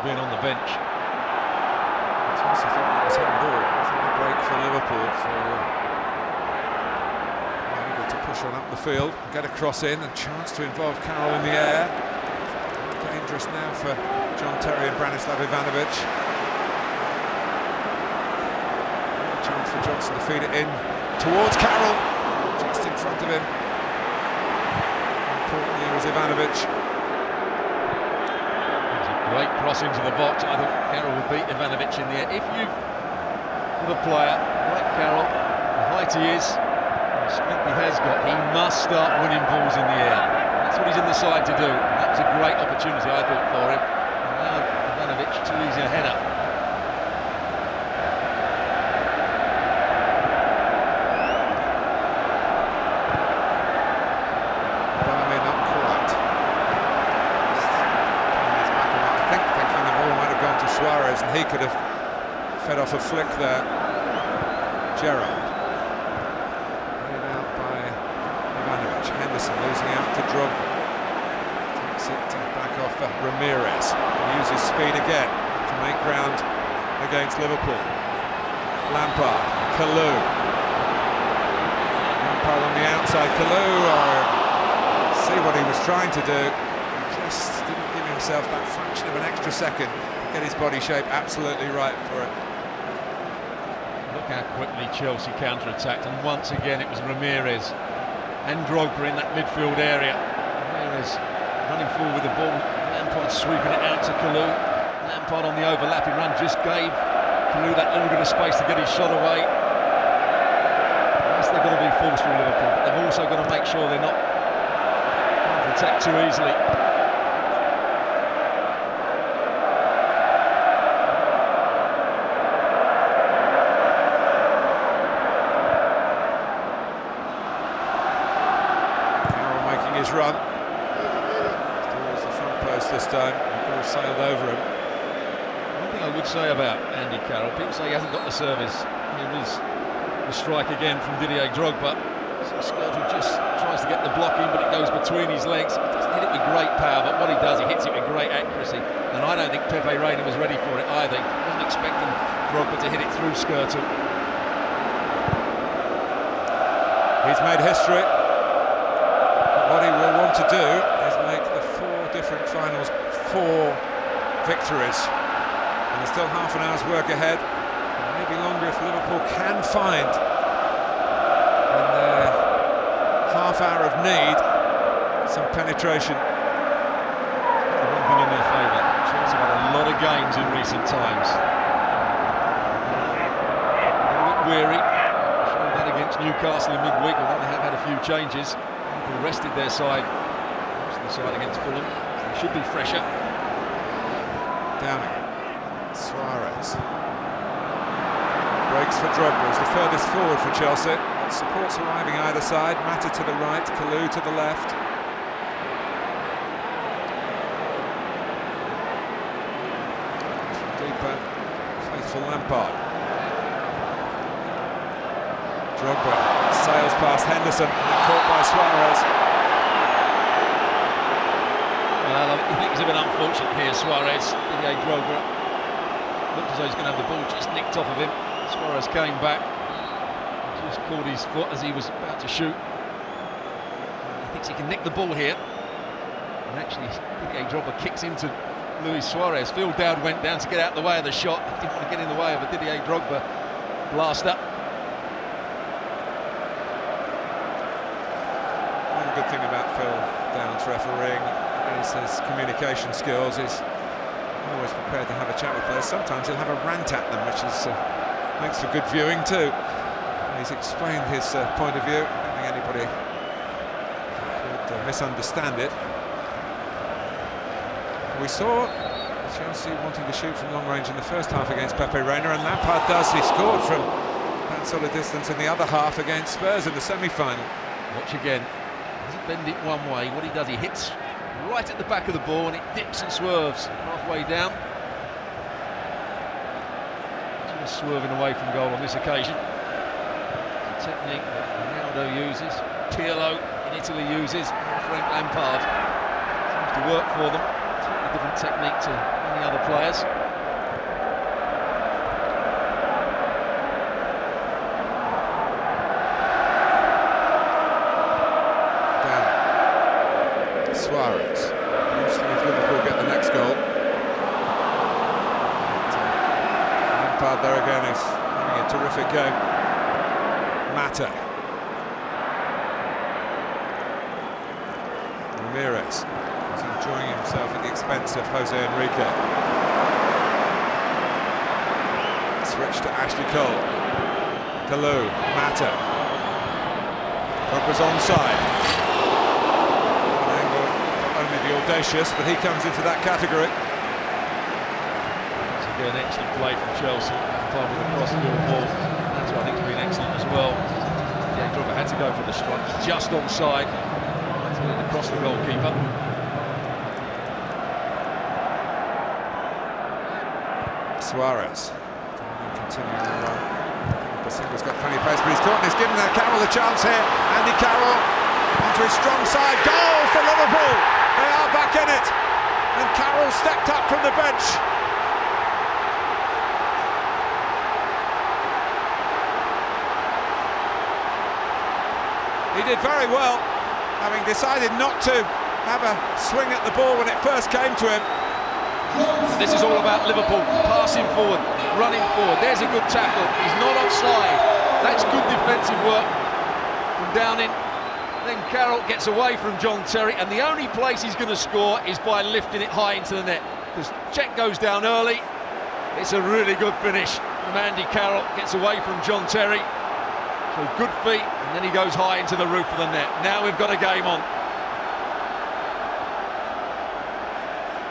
Being on the bench. I also thought that was handball. I think a break for Liverpool, so able to push on up the field, get a cross in, and chance to involve Carroll in the air. Dangerous now for John Terry and Branislav Ivanovic. Chance for Johnson to feed it in towards Carroll, just in front of him. Importantly was Ivanovic. Great cross into the box. I think Carroll will beat Ivanovic in the air. If you've got a player like Carroll, the height he is, the strength he has got, he must start winning balls in the air. That's what he's in the side to do. And that was a great opportunity, I thought, for him. And now Ivanovic to lose a header. Suarez, and he could have fed off a flick there. Gerrard. Made out by Ivanovic. Henderson losing out to Drogba. Takes it back off for Ramirez. And uses speed again to make ground against Liverpool. Lampard. Kalou. Lampard on the outside. Kalou. See what he was trying to do. Just didn't give himself that fraction of an extra second. Get his body shape absolutely right for it. Look how quickly Chelsea counter-attacked, and once again it was Ramirez and Drogba in that midfield area. Ramirez running forward with the ball, Lampard sweeping it out to Kalou. Lampard on the overlapping run just gave Kalou that little bit of space to get his shot away. Yes, they've got to be forceful, Liverpool, but they've also got to make sure they're not counter-attacked too easily. His run towards the front post this time, the ball sailed over him. One thing I would say about Andy Carroll, people say he hasn't got the service. Here is the strike again from Didier Drogba. Škrtel just tries to get the block in, but it goes between his legs. He doesn't hit it with great power, but what he does, he hits it with great accuracy. And I don't think Pepe Reina was ready for it either. He wasn't expecting Drogba to hit it through Škrtel. He's made history. What he will want to do is make the four different finals four victories, and there's still half an hour's work ahead, and maybe longer if Liverpool can find in their half hour of need some penetration. The one thing in their favour, Chelsea have had a lot of games in recent times. They look weary. Showed that against Newcastle in midweek, although they have had a few changes. Rested their side, against Fulham. They should be fresher. Downing, Suarez breaks for Drogba, is the furthest forward for Chelsea. Supports arriving either side. Mata to the right, Kalou to the left. From deeper, faithful Lampard. Drogba. Sails past Henderson, caught by Suarez. Well, I think he's a bit unfortunate here, Suarez. Didier Drogba looked as though he's going to have the ball just nicked off of him. Suarez came back, just caught his foot as he was about to shoot. He thinks he can nick the ball here. And actually, Didier Drogba kicks into Luis Suarez. Phil Dowd went down to get out of the way of the shot. He didn't want to get in the way of a Didier Drogba blast up. Good thing about Phil Dowd's refereeing is his communication skills. He's always prepared to have a chat with players. Sometimes he'll have a rant at them, which is makes for good viewing too. And he's explained his point of view. I don't think anybody could misunderstand it. We saw Chelsea wanting to shoot from long range in the first half against Pepe Reina, and Lampard does. He scored from that sort of distance in the other half against Spurs in the semi-final. Watch again. Bend it one way. What he does, he hits right at the back of the ball, and it dips and swerves halfway down. Just swerving away from goal on this occasion. It's a technique that Ronaldo uses, Pirlo in Italy uses, and Frank Lampard. Seems to work for them. It's a different technique to many other players. Suarez. Interesting if Liverpool get the next goal. Lampard there again is having a terrific game. Mata. Ramirez is enjoying himself at the expense of Jose Enrique. Switch to Ashley Cole. Kalou. Mata. Drogba's onside. Audacious, but he comes into that category. That's again an excellent play from Chelsea, with a cross-field ball. That's what I think has been excellent as well. Yeah, Drogba had to go for the strike, just onside, until it across the goalkeeper. Suarez continuing around. Bosingwa's got plenty of pace, but he's caught and he's given Carroll a chance here. Andy Carroll onto his strong side, goal for Liverpool. They are back in it, and Carroll stepped up from the bench. He did very well, having decided not to have a swing at the ball when it first came to him. This is all about Liverpool, passing forward, running forward. There's a good tackle, he's not offside. That's good defensive work from Downing. Then Carroll gets away from John Terry, and the only place he's going to score is by lifting it high into the net, because Cech goes down early. It's a really good finish from Andy Carroll, gets away from John Terry. So good feet, and then he goes high into the roof of the net. Now we've got a game on.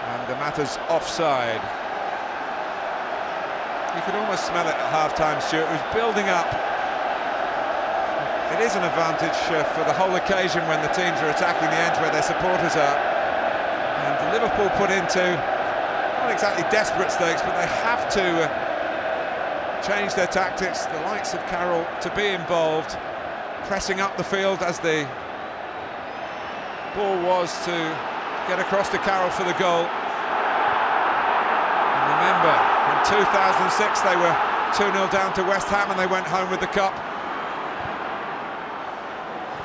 And the matter's offside. You could almost smell it at half-time, Stuart. It was building up. It is an advantage for the whole occasion when the teams are attacking the end where their supporters are. And Liverpool put into, not exactly desperate stakes, but they have to change their tactics. The likes of Carroll to be involved, pressing up the field as the ball was to get across to Carroll for the goal. And remember, in 2006 they were 2-0 down to West Ham and they went home with the cup.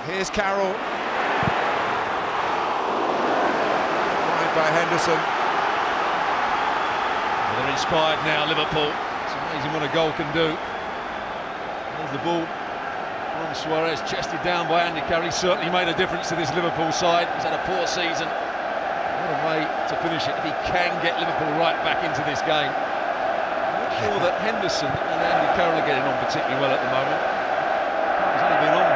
Here's Carroll. Right by Henderson. Well, they're inspired now, Liverpool. It's amazing what a goal can do. There's the ball from Suarez, chested down by Andy Carroll. He certainly made a difference to this Liverpool side. He's had a poor season. What a way to finish it if he can get Liverpool right back into this game. I'm not sure that Henderson and Andy Carroll are getting on particularly well at the moment. He's only been on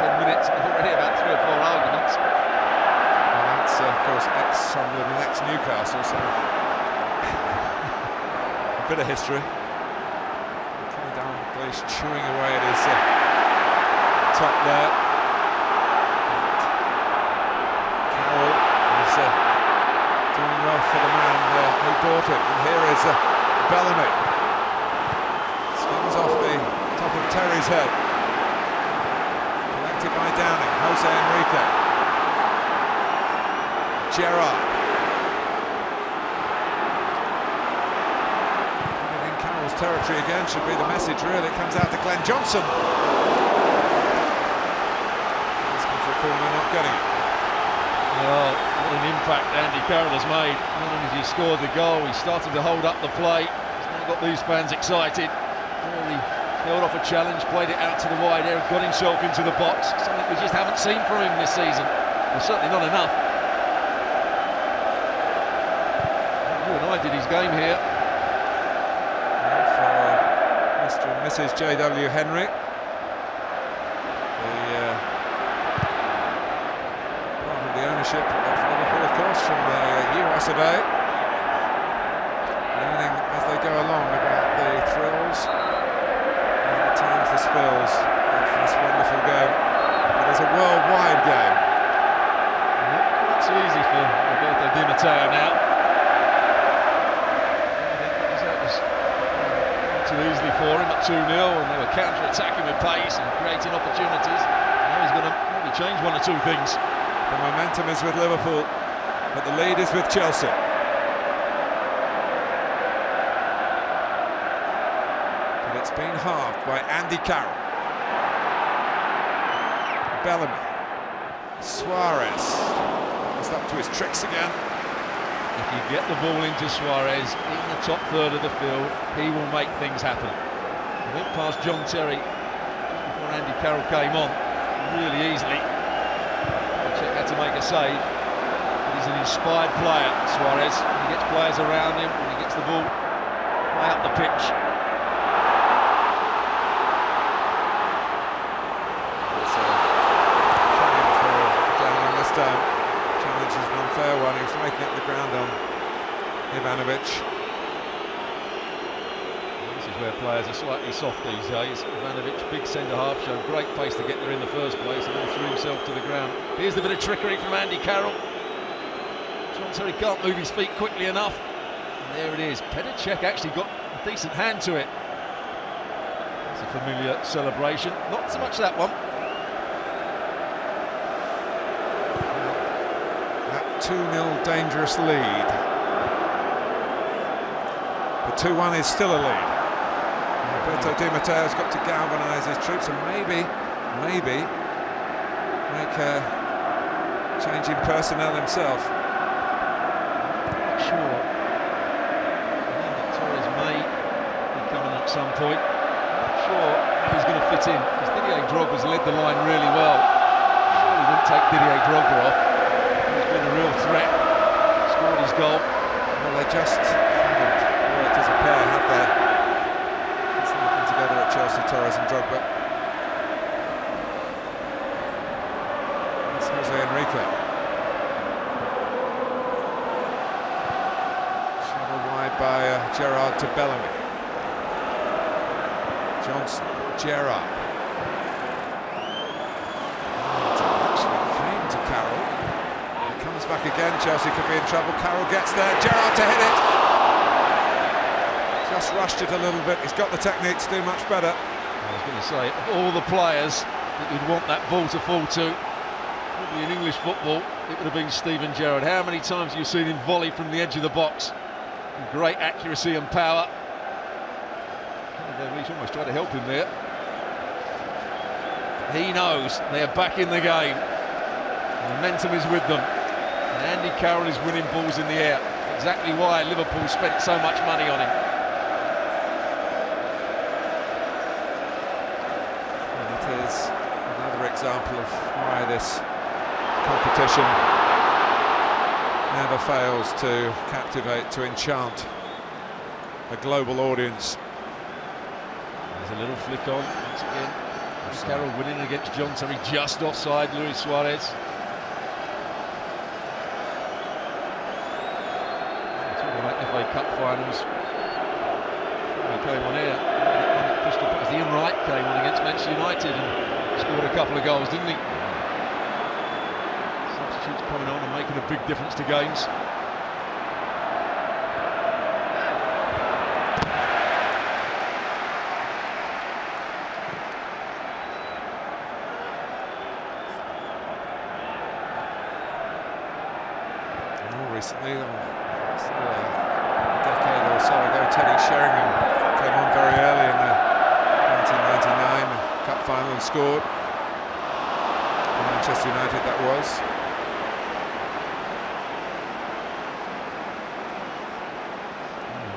10 minutes, I've already about 3 or 4 arguments. And that's, of course, ex-Sunderland and ex-Newcastle, so a bit of history. Kenny Dalglish chewing away at his top there. And Carroll is doing well for the man who bought it. And here is Bellamy. Skims off the top of Terry's head. By Downing, Jose Enrique, Gerrard, and in Carroll's territory again should be the message really. It comes out to Glen Johnson. Asking for a corner, not getting it. Well, what an impact Andy Carroll has made. Not only has he scored the goal, he started to hold up the play. He's now got these fans excited. Really. Held off a challenge, played it out to the wide area, got himself into the box. Something we just haven't seen from him this season. Well, certainly not enough. You and I did his game here. And for Mr. and Mrs. J.W. Henry. The part of the ownership of Liverpool, of course, from the US of A. Learning as they go along about the thrills. The spills for this wonderful game. It is a worldwide game. Not so easy for Roberto Di Matteo now. I think that was too easily for him at 2-0, and they were counter-attacking with pace and creating opportunities. Now he's going to maybe change one or two things. The momentum is with Liverpool, but the lead is with Chelsea. But it's been halved by Andy Carroll. Bellamy. Suarez. He's up to his tricks again. If you get the ball into Suarez in the top third of the field, he will make things happen. He went past John Terry before Andy Carroll came on really easily. Cech had to make a save. But he's an inspired player, Suarez. He gets players around him and he gets the ball way up the pitch. It's a challenge for Downing this time. Challenge is an unfair one. He was making up the ground on Ivanovic. This is where players are slightly soft these days. Ivanovic, big centre-half, showed great pace to get there in the first place and then threw himself to the ground. Here's the bit of trickery from Andy Carroll. John Terry can't move his feet quickly enough. And there it is. Petr Cech actually got a decent hand to it. It's a familiar celebration. Not so much that one. That 2-0 dangerous lead. But 2-1 is still a lead. Roberto Di Matteo's got to galvanise his troops and maybe make a change in personnel himself. Sure. Torres may be coming at some point. Not sure how he's going to fit in, because Didier Drogba's led the line really well. Surely wouldn't take Didier Drogba off. Been a real threat, scored his goal. Well, they just haven't worked as a pair, have they? It's looking together at Chelsea, Torres and Drogba. It's Jose Enrique. Shuttled wide by Gerrard to Bellamy. Johnson, Gerrard. Back again, Chelsea could be in trouble. Carroll gets there, Gerrard to hit it. Just rushed it a little bit. He's got the technique to do much better. I was going to say, of all the players that you'd want that ball to fall to, probably in English football, it would have been Steven Gerrard. How many times have you seen him volley from the edge of the box? With great accuracy and power. He's almost tried to help him there. He knows they're back in the game. The momentum is with them. Andy Carroll is winning balls in the air. Exactly why Liverpool spent so much money on him. And it is another example of why this competition never fails to captivate, to enchant a global audience. There's a little flick on once again. Carroll winning against John Terry, just offside Luis Suarez. FA Cup finals. He came on here. Crystal Palace, Ian Wright came on against Manchester United and scored a couple of goals, didn't he? Substitutes coming on and making a big difference to games. More recently, decade or so ago, Teddy Sheringham came on very early in the 1999 Cup final and scored. For Manchester United, that was.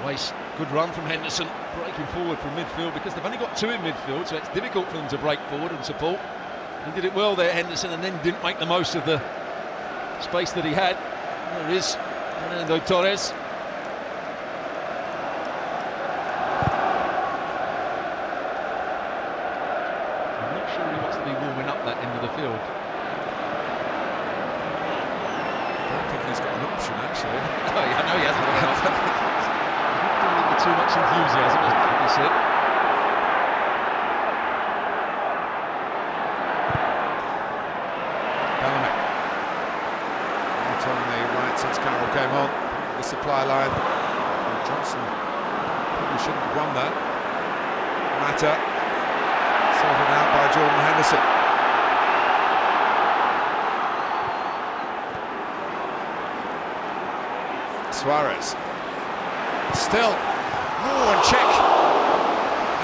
Waste. Good run from Henderson, breaking forward from midfield, because they've only got two in midfield, so it's difficult for them to break forward and support. He did it well there, Henderson, and then didn't make the most of the space that he had. There is Fernando Torres. Since Carroll came on, the supply line, Johnson probably shouldn't have won that. Mata. Sorted out by Jordan Henderson. Suarez. Still. Oh, and Cech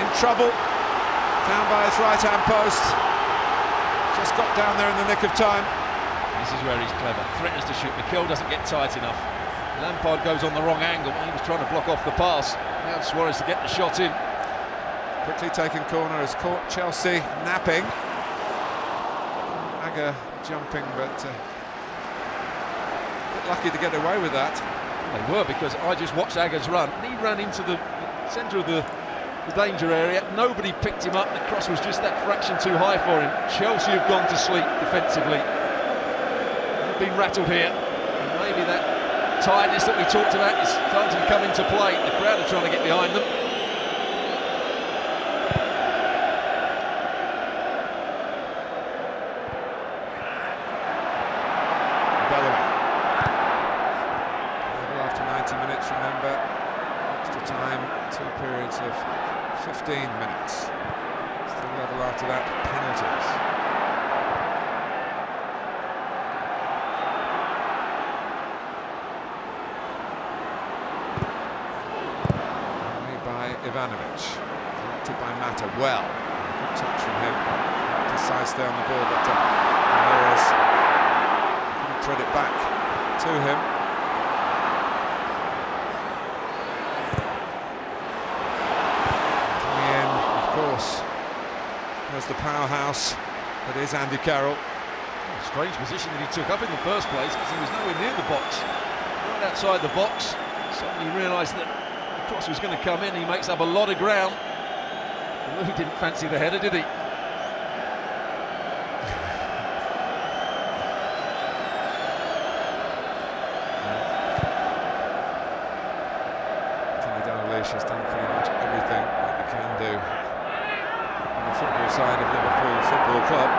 in trouble. Down by his right-hand post. Just got down there in the nick of time. This is where he's clever. Threatens to shoot. Mikel doesn't get tight enough. Lampard goes on the wrong angle. He was trying to block off the pass. Now Suarez to get the shot in. Quickly taken corner, has caught Chelsea napping. Agger jumping, but a bit lucky to get away with that. They were, because I just watched Agger's run. He ran into the centre of the danger area. Nobody picked him up. The cross was just that fraction too high for him. Chelsea have gone to sleep defensively. They've been rattled here. And maybe that tiredness that we talked about is starting to come into play. The crowd are trying to get behind them. Bellamy. After 90 minutes, remember, extra time, two periods of 15 minutes. Still level after that, penalties. Ivanovic, collected by Mata, well, good touch from him, precisely on the ball, but Ramirez couldn't thread it back to him. Coming in, of course, there's the powerhouse that is Andy Carroll. What a strange position that he took up in the first place, because he was nowhere near the box, right outside the box. Suddenly realised that cross was going to come in. He makes up a lot of ground. Well, he didn't fancy the header, did he? Kenny Dalglish has done pretty much everything that he can do on the football side of Liverpool Football Club.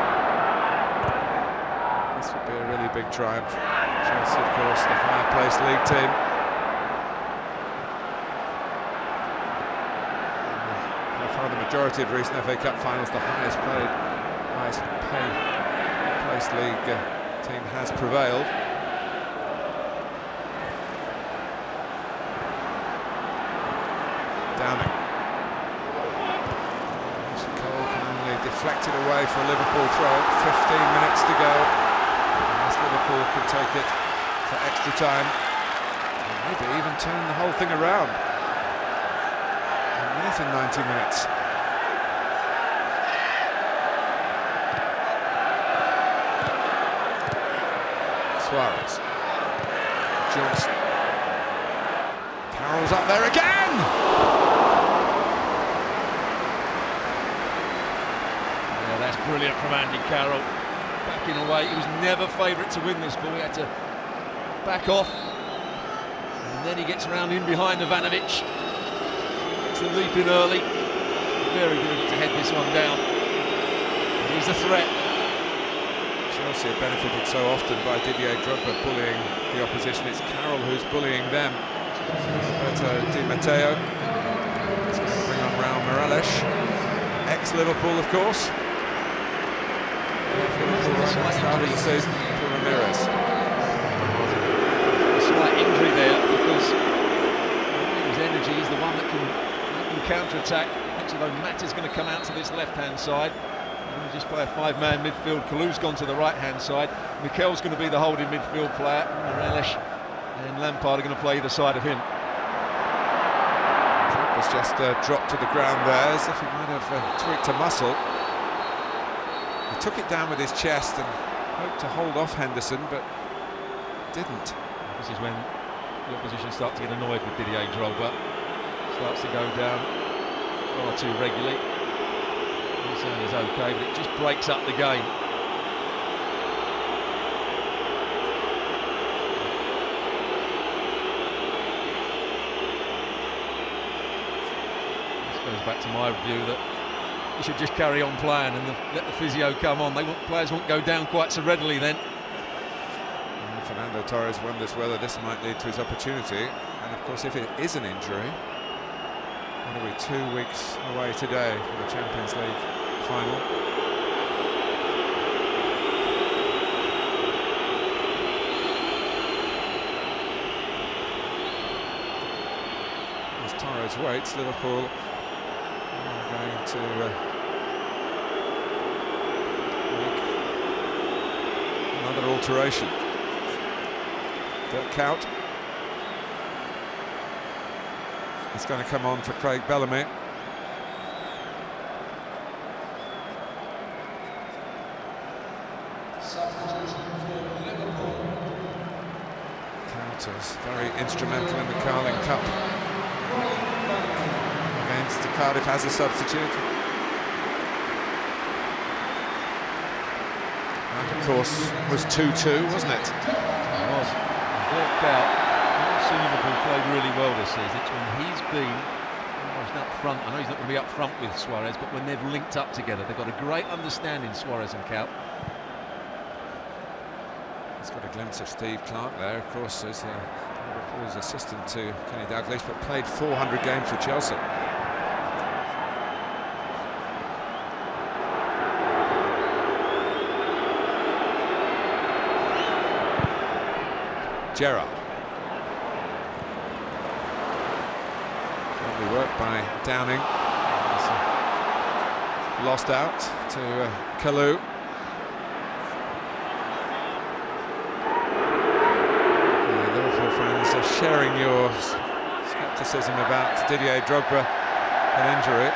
This would be a really big triumph. Chelsea, of course, the higher placed league team. Majority of recent FA Cup finals, the highest placed league team has prevailed. Downing. Cole can only deflect it away for a Liverpool throw. 15 minutes to go. Unless Liverpool can take it for extra time, and maybe even turn the whole thing around. A minute and 90 minutes. Suarez, Johnson, Carroll's up there again! Yeah, that's brilliant from Andy Carroll, backing away. He was never favourite to win this ball, he had to back off, and then he gets round in behind Ivanovic, gets the leap in early, very good to head this one down, and he's a threat. Chelsea have benefited so often by Didier Drogba bullying the opposition. It's Carroll who's bullying them. Roberto Di Matteo. He's going to bring on Raul Morales. Ex-Liverpool, of course. Starting the season for Ramirez. A slight injury there, because his energy is the one that can counter-attack. Actually, though, Mata's going to come out to this left-hand side. Just play a five-man midfield. Kalou's gone to the right-hand side. Mikel's going to be the holding midfield player. Morales and Lampard are going to play either side of him. Trump has just dropped to the ground there, as if he might have tweaked a muscle. He took it down with his chest and hoped to hold off Henderson, but didn't. This is when the opposition start to get annoyed with Didier Drogba. Starts to go down far too regularly. Henderson is okay, but it just breaks up the game. This goes back to my view that you should just carry on playing and let the physio come on. Players won't go down quite so readily then. And Fernando Torres wonders whether this might lead to his opportunity, and of course if it is an injury, What are we, 2 weeks away today for the Champions League final? As Torres waits, Liverpool are going to make another alteration. Don't count. It's going to come on for Craig Bellamy. Substitution for Liverpool. Counters, very instrumental in the Carling Cup. Against Cardiff as a substitute. And of course, was 2-2, wasn't it? It was. Worked out. Liverpool played really well this season. It's when he's been almost up front. I know he's not going to be up front with Suarez, but when they've linked up together, they've got a great understanding, Suarez and Kalou. He's got a glimpse of Steve Clark there, of course, as Liverpool's assistant to Kenny Dalglish, but played 400 games for Chelsea. Gerrard. Work by Downing. Lost out to Kalou. Liverpool fans are sharing your scepticism about Didier Drogba and injury.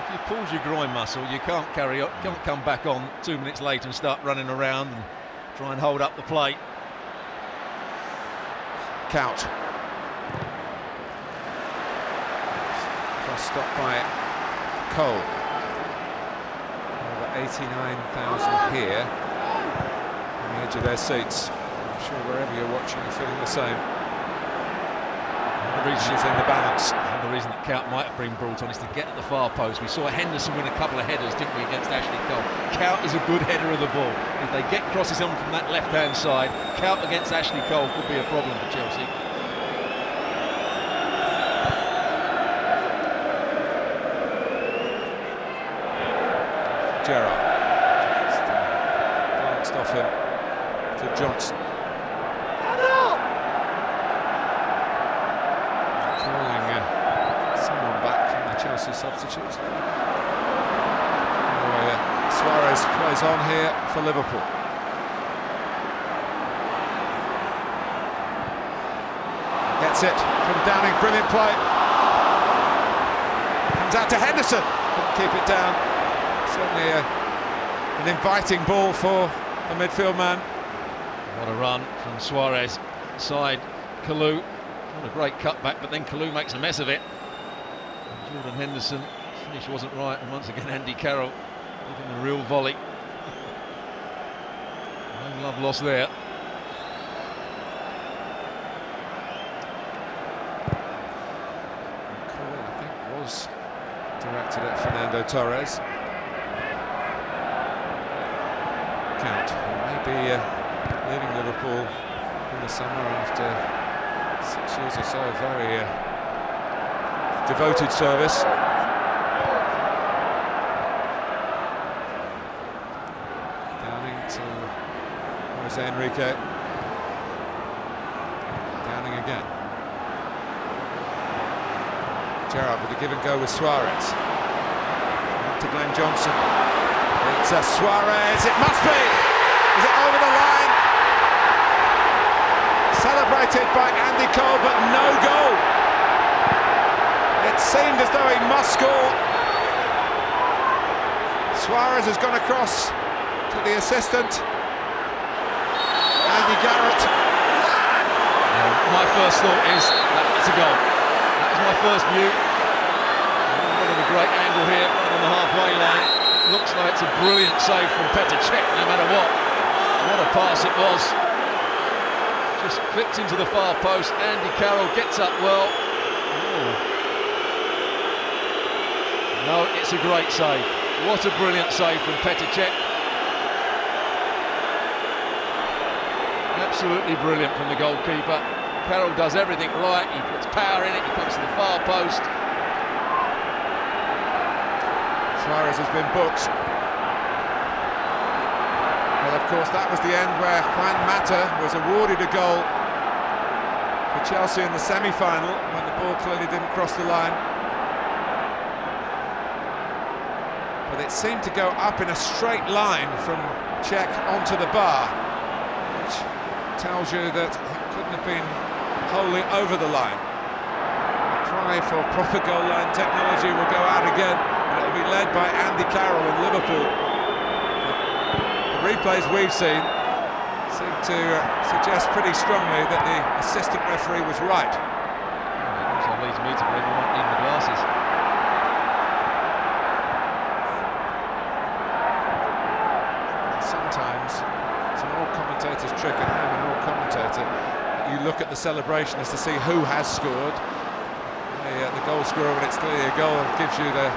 If you pulled your groin muscle, you can't carry up, can't come back on 2 minutes later and start running around and try and hold up the plate. Out. Cross stop by Cole. Over 89,000 here on the edge of their seats. I'm sure wherever you're watching you're feeling the same. The reason is in the balance. And the reason that Kalou might have been brought on is to get at the far post. We saw Henderson win a couple of headers, didn't we, against Ashley Cole. Kalou is a good header of the ball. If they get crosses on from that left-hand side, Kalou against Ashley Cole could be a problem for Chelsea. Gerrard. Glanced off him to Johnson. Calling someone back from the Chelsea substitutes. Anyway, Suarez plays on here for Liverpool. Gets it from Downing, brilliant play. Comes out to Henderson, couldn't keep it down. Certainly an inviting ball for the midfield man. What a run from Suarez. Side, Kalou. What a great cutback, but then Kalou makes a mess of it. And Jordan Henderson, finish wasn't right, and once again Andy Carroll giving the real volley. No love lost there. The call, I think, was directed at Fernando Torres. Count, who may be leaving Liverpool in the summer after 6 years or so, very devoted service. Downing to Jose Enrique. Downing again. Gerrard with a give and go with Suarez. Up to Glen Johnson. It's a Suarez, it must be! Is it over the line? Celebrated by Andy Cole, but no goal. It seemed as though he must score. Suarez has gone across to the assistant. Andy Garrett. My first thought is that's a goal. That was my first view. One of a great angle here, right on the halfway line. Looks like it's a brilliant save from Petr Cech, no matter what. What a pass it was. Just clipped into the far post. Andy Carroll gets up well. Ooh. No, it's a great save. What a brilliant save from Petr Cech. Absolutely brilliant from the goalkeeper. Carroll does everything right. He puts power in it, he comes to the far post. Suarez has been booked. Well, of course, that was the end where Juan Mata was awarded a goal for Chelsea in the semi-final when the ball clearly didn't cross the line. But it seemed to go up in a straight line from Cech onto the bar, which tells you that it couldn't have been wholly over the line. The cry for proper goal line technology will go out again, and it'll be led by Andy Carroll in Liverpool. The replays we've seen seem to suggest pretty strongly that the assistant referee was right. Also leads me to believe we might need the glasses. Commentator's trick, and I'm an old commentator. You look at the celebration as to see who has scored. The goal scorer, when it's clearly a goal, gives you the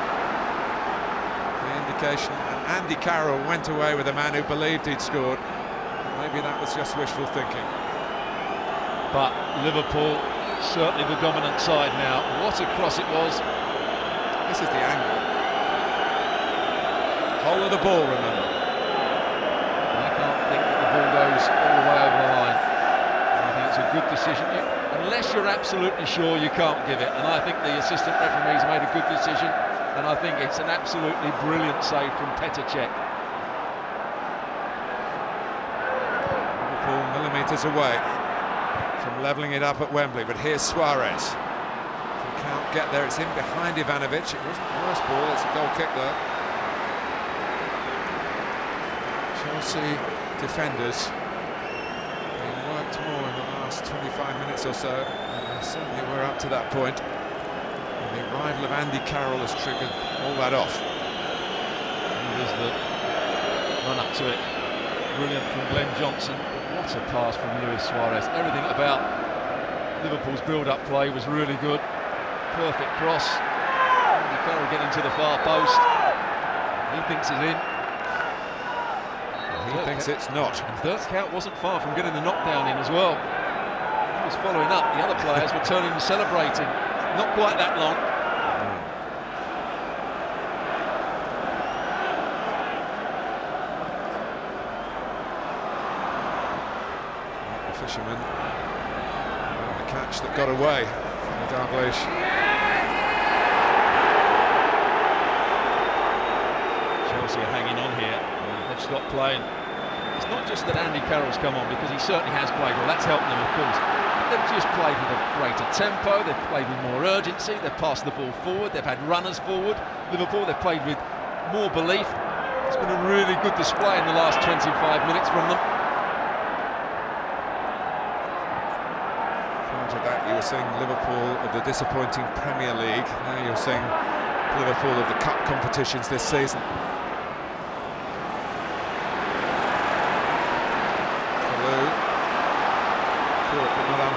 indication. And Andy Carroll went away with a man who believed he'd scored. Maybe that was just wishful thinking. But Liverpool certainly the dominant side now. What a cross it was. This is the angle. Whole of the ball, remember. Goes all the way over the line, and I think it's a good decision unless you're absolutely sure you can't give it, and I think the assistant referee's made a good decision, and I think it's an absolutely brilliant save from Petr Cech. Liverpool millimetres away from levelling it up at Wembley, but here's Suarez. He can't get there, it's in behind Ivanovic. It wasn't the worst ball, it's a goal kick there. Chelsea defenders being worked more in the last 25 minutes or so, and they certainly were up to that point. And the arrival of Andy Carroll has triggered all that off. And there's the run up to it. Brilliant from Glen Johnson. What a pass from Luis Suarez. Everything about Liverpool's build-up play was really good. Perfect cross. Andy Carroll getting to the far post. He thinks it's in. He thinks it's not. And Dirk Cout wasn't far from getting the knockdown in as well. He was following up, the other players were turning and celebrating. Not quite that long. The fisherman. The catch that got away. Kenny Dalglish. Chelsea are hanging on here. Stop playing. It's not just that Andy Carroll's come on, because he certainly has played well, that's helped them of course, but they've just played with a greater tempo, they've played with more urgency, they've passed the ball forward, they've had runners forward. Liverpool, they've played with more belief. It's been a really good display in the last 25 minutes from them. Prior to that you were seeing Liverpool of the disappointing Premier League, now you're seeing Liverpool of the cup competitions this season.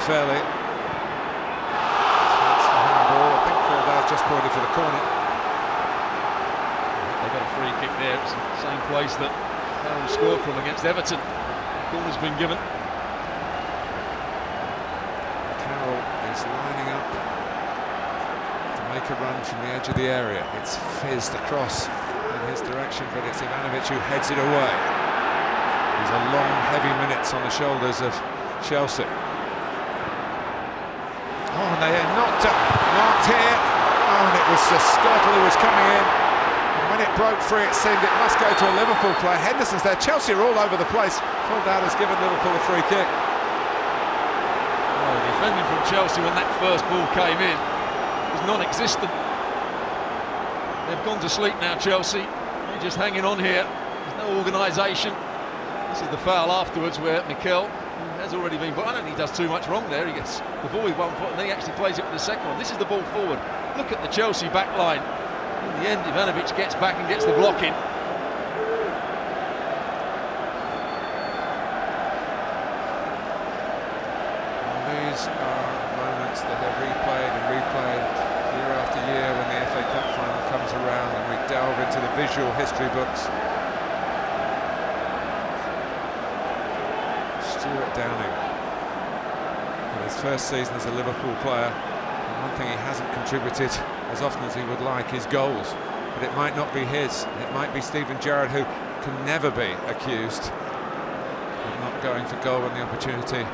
Fairly. So it's the handball. I think Phil Dowd just pointed for the corner. They got a free kick there. It's the same place that Carroll scored from against Everton. The corner's been given. Carroll is lining up to make a run from the edge of the area. It's fizzed across in his direction, but it's Ivanovic who heads it away. These are long, heavy minutes on the shoulders of Chelsea. Oh, and they are not marked here. Oh, and it was Škrtel who was coming in. And when it broke free, it seemed it must go to a Liverpool player. Henderson's there. Chelsea are all over the place. Phil Dowd has given Liverpool a free kick. Oh, defending from Chelsea when that first ball came in was non-existent. They've gone to sleep now, Chelsea. They're just hanging on here. There's no organisation. This is the foul afterwards where Mikel has already been, but I don't think he does too much wrong there. He gets the ball with one foot and then he actually plays it with the second one. This is the ball forward. Look at the Chelsea back line. In the end, Ivanovic gets back and gets the block in. And these are moments that are replayed and replayed year after year when the FA Cup final comes around and we delve into the visual history books. Downing, who His first season as a Liverpool player, and one thing he hasn't contributed as often as he would like is goals. But it might not be his, it might be Steven Gerrard, who can never be accused of not going for goal when the opportunity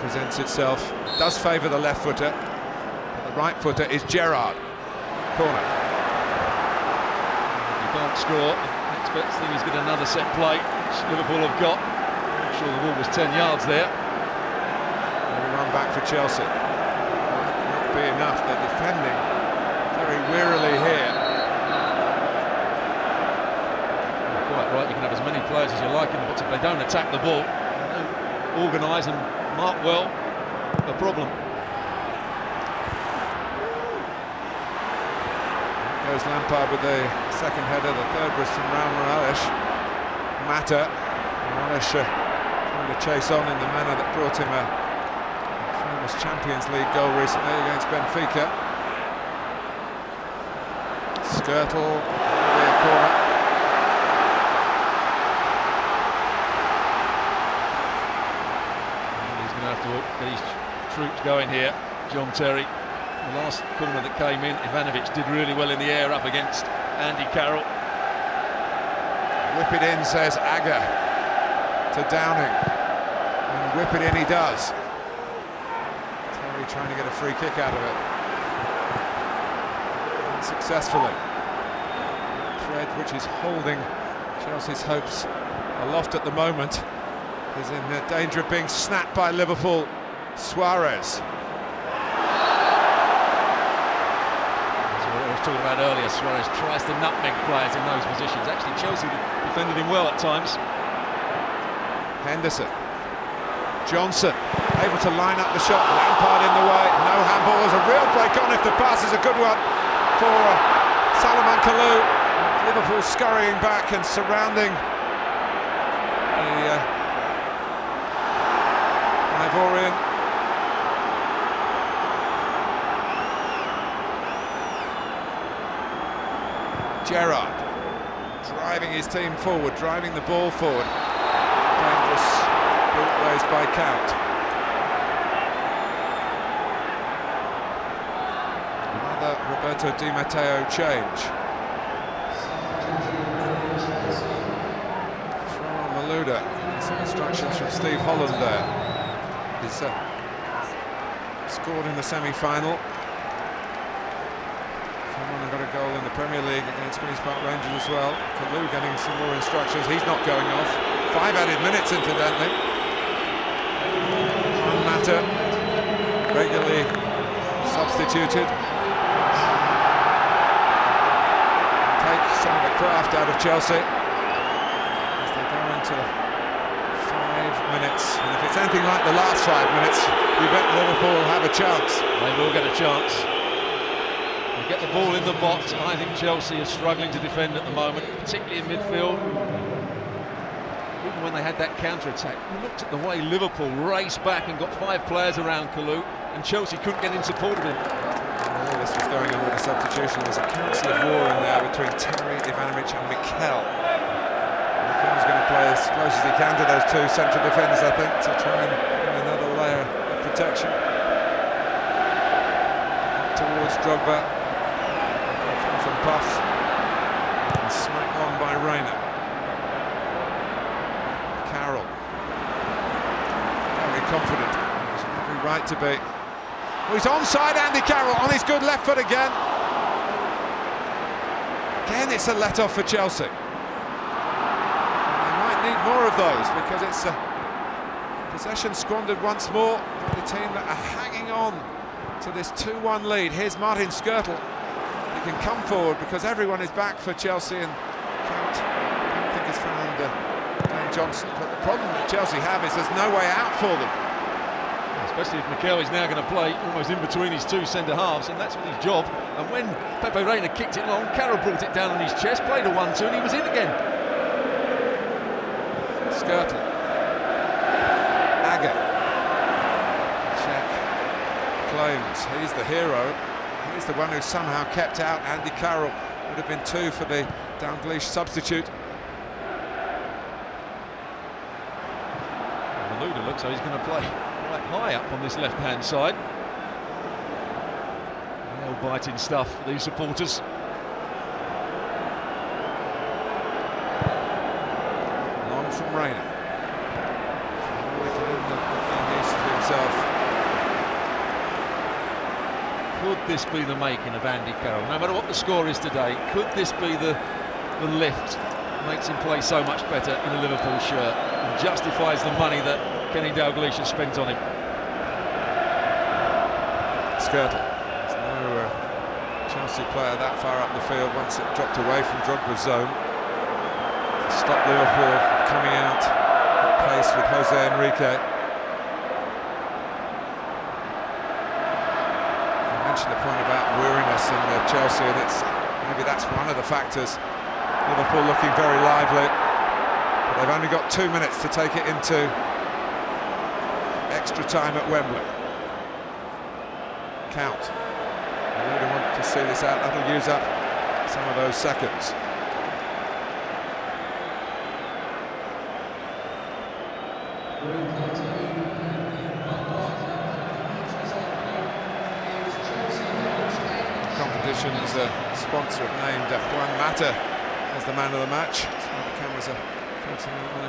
presents itself. It does favour the left footer, but the right footer is Gerrard. Corner. If you can't score, the experts think he's got another set play, which Liverpool have got. I'm sure the ball was 10 yards there. And a run back for Chelsea. Not be enough, they're defending very wearily here. Quite right, you can have as many players as you like in the box. If they don't attack the ball, organise and mark well, a problem. There's Lampard with the second header, the third was from Raul Morales. Mata, Morales trying to chase on in the manner that brought him a famous Champions League goal recently against Benfica. Škrtel, near corner. And he's going to have to get his troops going here, John Terry. The last corner that came in, Ivanovic did really well in the air up against Andy Carroll. Whip it in, says Agger to Downing. And whip it in he does. Terry trying to get a free kick out of it. And successfully. Thread which is holding Chelsea's hopes aloft at the moment is in the danger of being snapped by Liverpool. Suarez. Talking about earlier, Suarez tries to nutmeg players in those positions. Actually, Chelsea defended him well at times. Henderson, Johnson, able to line up the shot. Lampard in the way, no handball. There's a real break on if the pass is a good one for Kalou. Liverpool scurrying back and surrounding the Ivorian. Gerrard driving his team forward, driving the ball forward. Dangerous boot raised by Count. Another Roberto Di Matteo change. From Malouda, some instructions from Steve Holland there. He's scored in the semi-final. Goal in the Premier League against Queen's Park Rangers as well. Kalou getting some more instructions. He's not going off. 5 added minutes, incidentally. Juan Mata regularly substituted. Take some of the craft out of Chelsea as they go into 5 minutes. And if it's anything like the last 5 minutes, you bet Liverpool will have a chance. They will get a chance. Get the ball in the box, and I think Chelsea are struggling to defend at the moment, particularly in midfield. Even when they had that counter-attack, we looked at the way Liverpool raced back and got 5 players around Kalou, and Chelsea couldn't get in support of him. All this was going on with the substitution. There's a council of war in there between Terry, Ivanovic and Mikel. Mikel's going to play as close as he can to those two central defenders, I think, to try and bring another layer of protection. Towards Drogba. From Puff, and smacked on by Reina. Carroll, very confident, he's got every right to be. Well, he's onside, Andy Carroll, on his good left foot again. Again, it's a let-off for Chelsea. And they might need more of those, because it's a possession squandered once more by the team that are hanging on to this 2-1 lead. Here's Martin Škrtel. Can come forward because everyone is back for Chelsea, and Count, I don't think, has found Glen Johnson. But the problem that Chelsea have is there's no way out for them. Especially if Mikel is now going to play almost in between his two centre-halves, and that's his job. And when Pepe Reina kicked it long, Carroll brought it down on his chest, played a 1-2, and he was in again. Škrtel. Agger. Cech claims he's the hero. He's the one who somehow kept out Andy Carroll. Would have been 2 for the Dalglish substitute. Malouda looks like he's going to play quite high up on this left-hand side. Nail-biting stuff for these supporters. Long from Reina. Could this be the making of Andy Carroll? No matter what the score is today, could this be the lift that makes him play so much better in a Liverpool shirt and justifies the money that Kenny Dalglish has spent on him? Škrtel. There's no Chelsea player that far up the field once it dropped away from Drogba's zone. Stop Liverpool coming out at pace with Jose Enrique. The point about weariness in Chelsea, and maybe that's one of the factors. Liverpool looking very lively, but they've only got 2 minutes to take it into extra time at Wembley. Count. I really want to see this out. That'll use up some of those seconds. The sponsor have named Juan Mata as the man of the match. Some of the cameras are focusing on him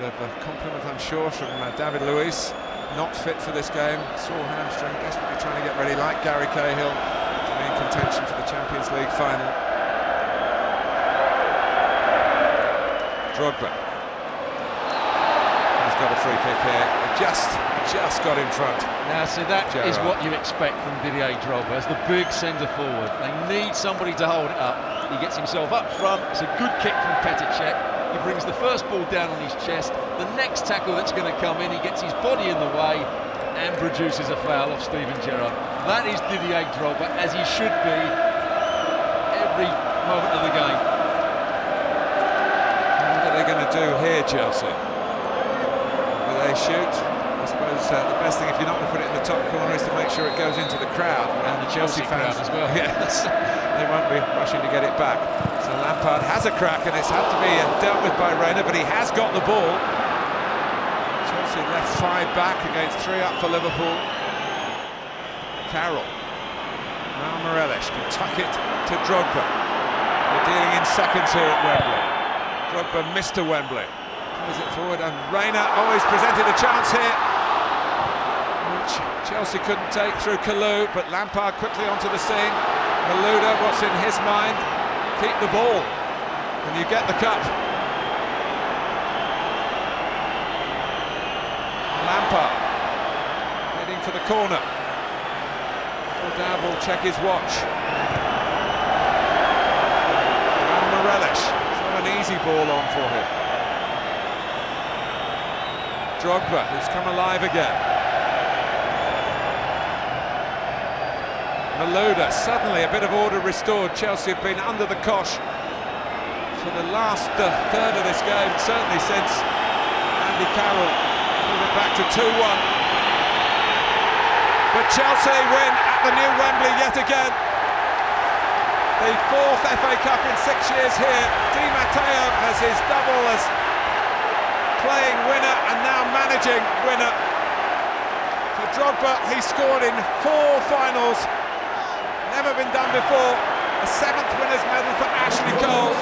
there. A compliment, I'm sure, from David Luiz. Not fit for this game. Sore hamstring, desperately trying to get ready, like Gary Cahill, to be in contention for the Champions League final. Drogba. He's got a free kick here. Just got in front. Now, so that Gerrard is what you expect from Didier Drogba, as the big centre forward. They need somebody to hold it up. He gets himself up front. It's a good kick from Petr Cech. He brings the first ball down on his chest. The next tackle that's going to come in, he gets his body in the way and produces a foul off Steven Gerrard. That is Didier Drogba, as he should be every moment of the game. What are they going to do here, Chelsea? Will they shoot? I suppose the best thing, if you're not going to put it in the top corner, is to make sure it goes into the crowd. And the Chelsea fans as well. Yes, they won't be rushing to get it back. So Lampard has a crack, and it's had to be dealt with by Reina, but he has got the ball. Chelsea left five back against three up for Liverpool. Carroll. Now Marouane can tuck it to Drogba. We're dealing in seconds here at Wembley. Drogba, Mr. Wembley. Pulls it forward, and Reina always presented a chance here. Chelsea couldn't take through Kalou, but Lampard quickly onto the scene. Malouda, what's in his mind? Keep the ball, and you get the cup. Lampard heading for the corner. Phil Dowd will check his watch. Marouane, it's not an easy ball on for him. Drogba, who's come alive again. Malouda, suddenly a bit of order restored. Chelsea have been under the cosh for the last third of this game, certainly since Andy Carroll pulled it back to 2-1. But Chelsea win at the new Wembley yet again. The fourth FA Cup in 6 years here. Di Matteo has his double as playing winner and now managing winner. For Drogba, he scored in 4 finals. Never been done before. A 7th winners' medal for Ashley Cole.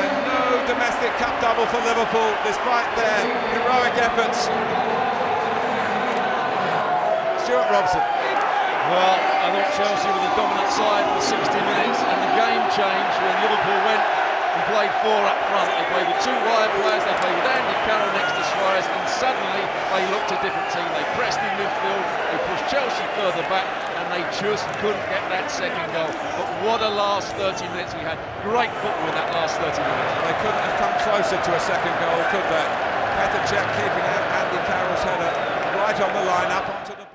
And no domestic cup double for Liverpool, despite their heroic efforts. Stuart Robson. Well, I thought Chelsea were the dominant side for 60 minutes, and the game changed when Liverpool went and played 4 up front. They played with 2 wide players, they played with Andy Carroll next to Suarez, and suddenly they looked a different team. They pressed in midfield, they pushed Chelsea further back, and they just couldn't get that second goal. But what a last 30 minutes we had. Great football in that last 30 minutes. They couldn't have come closer to a second goal, could they? Petr Cech keeping out Andy Carroll's header right on the line up onto the...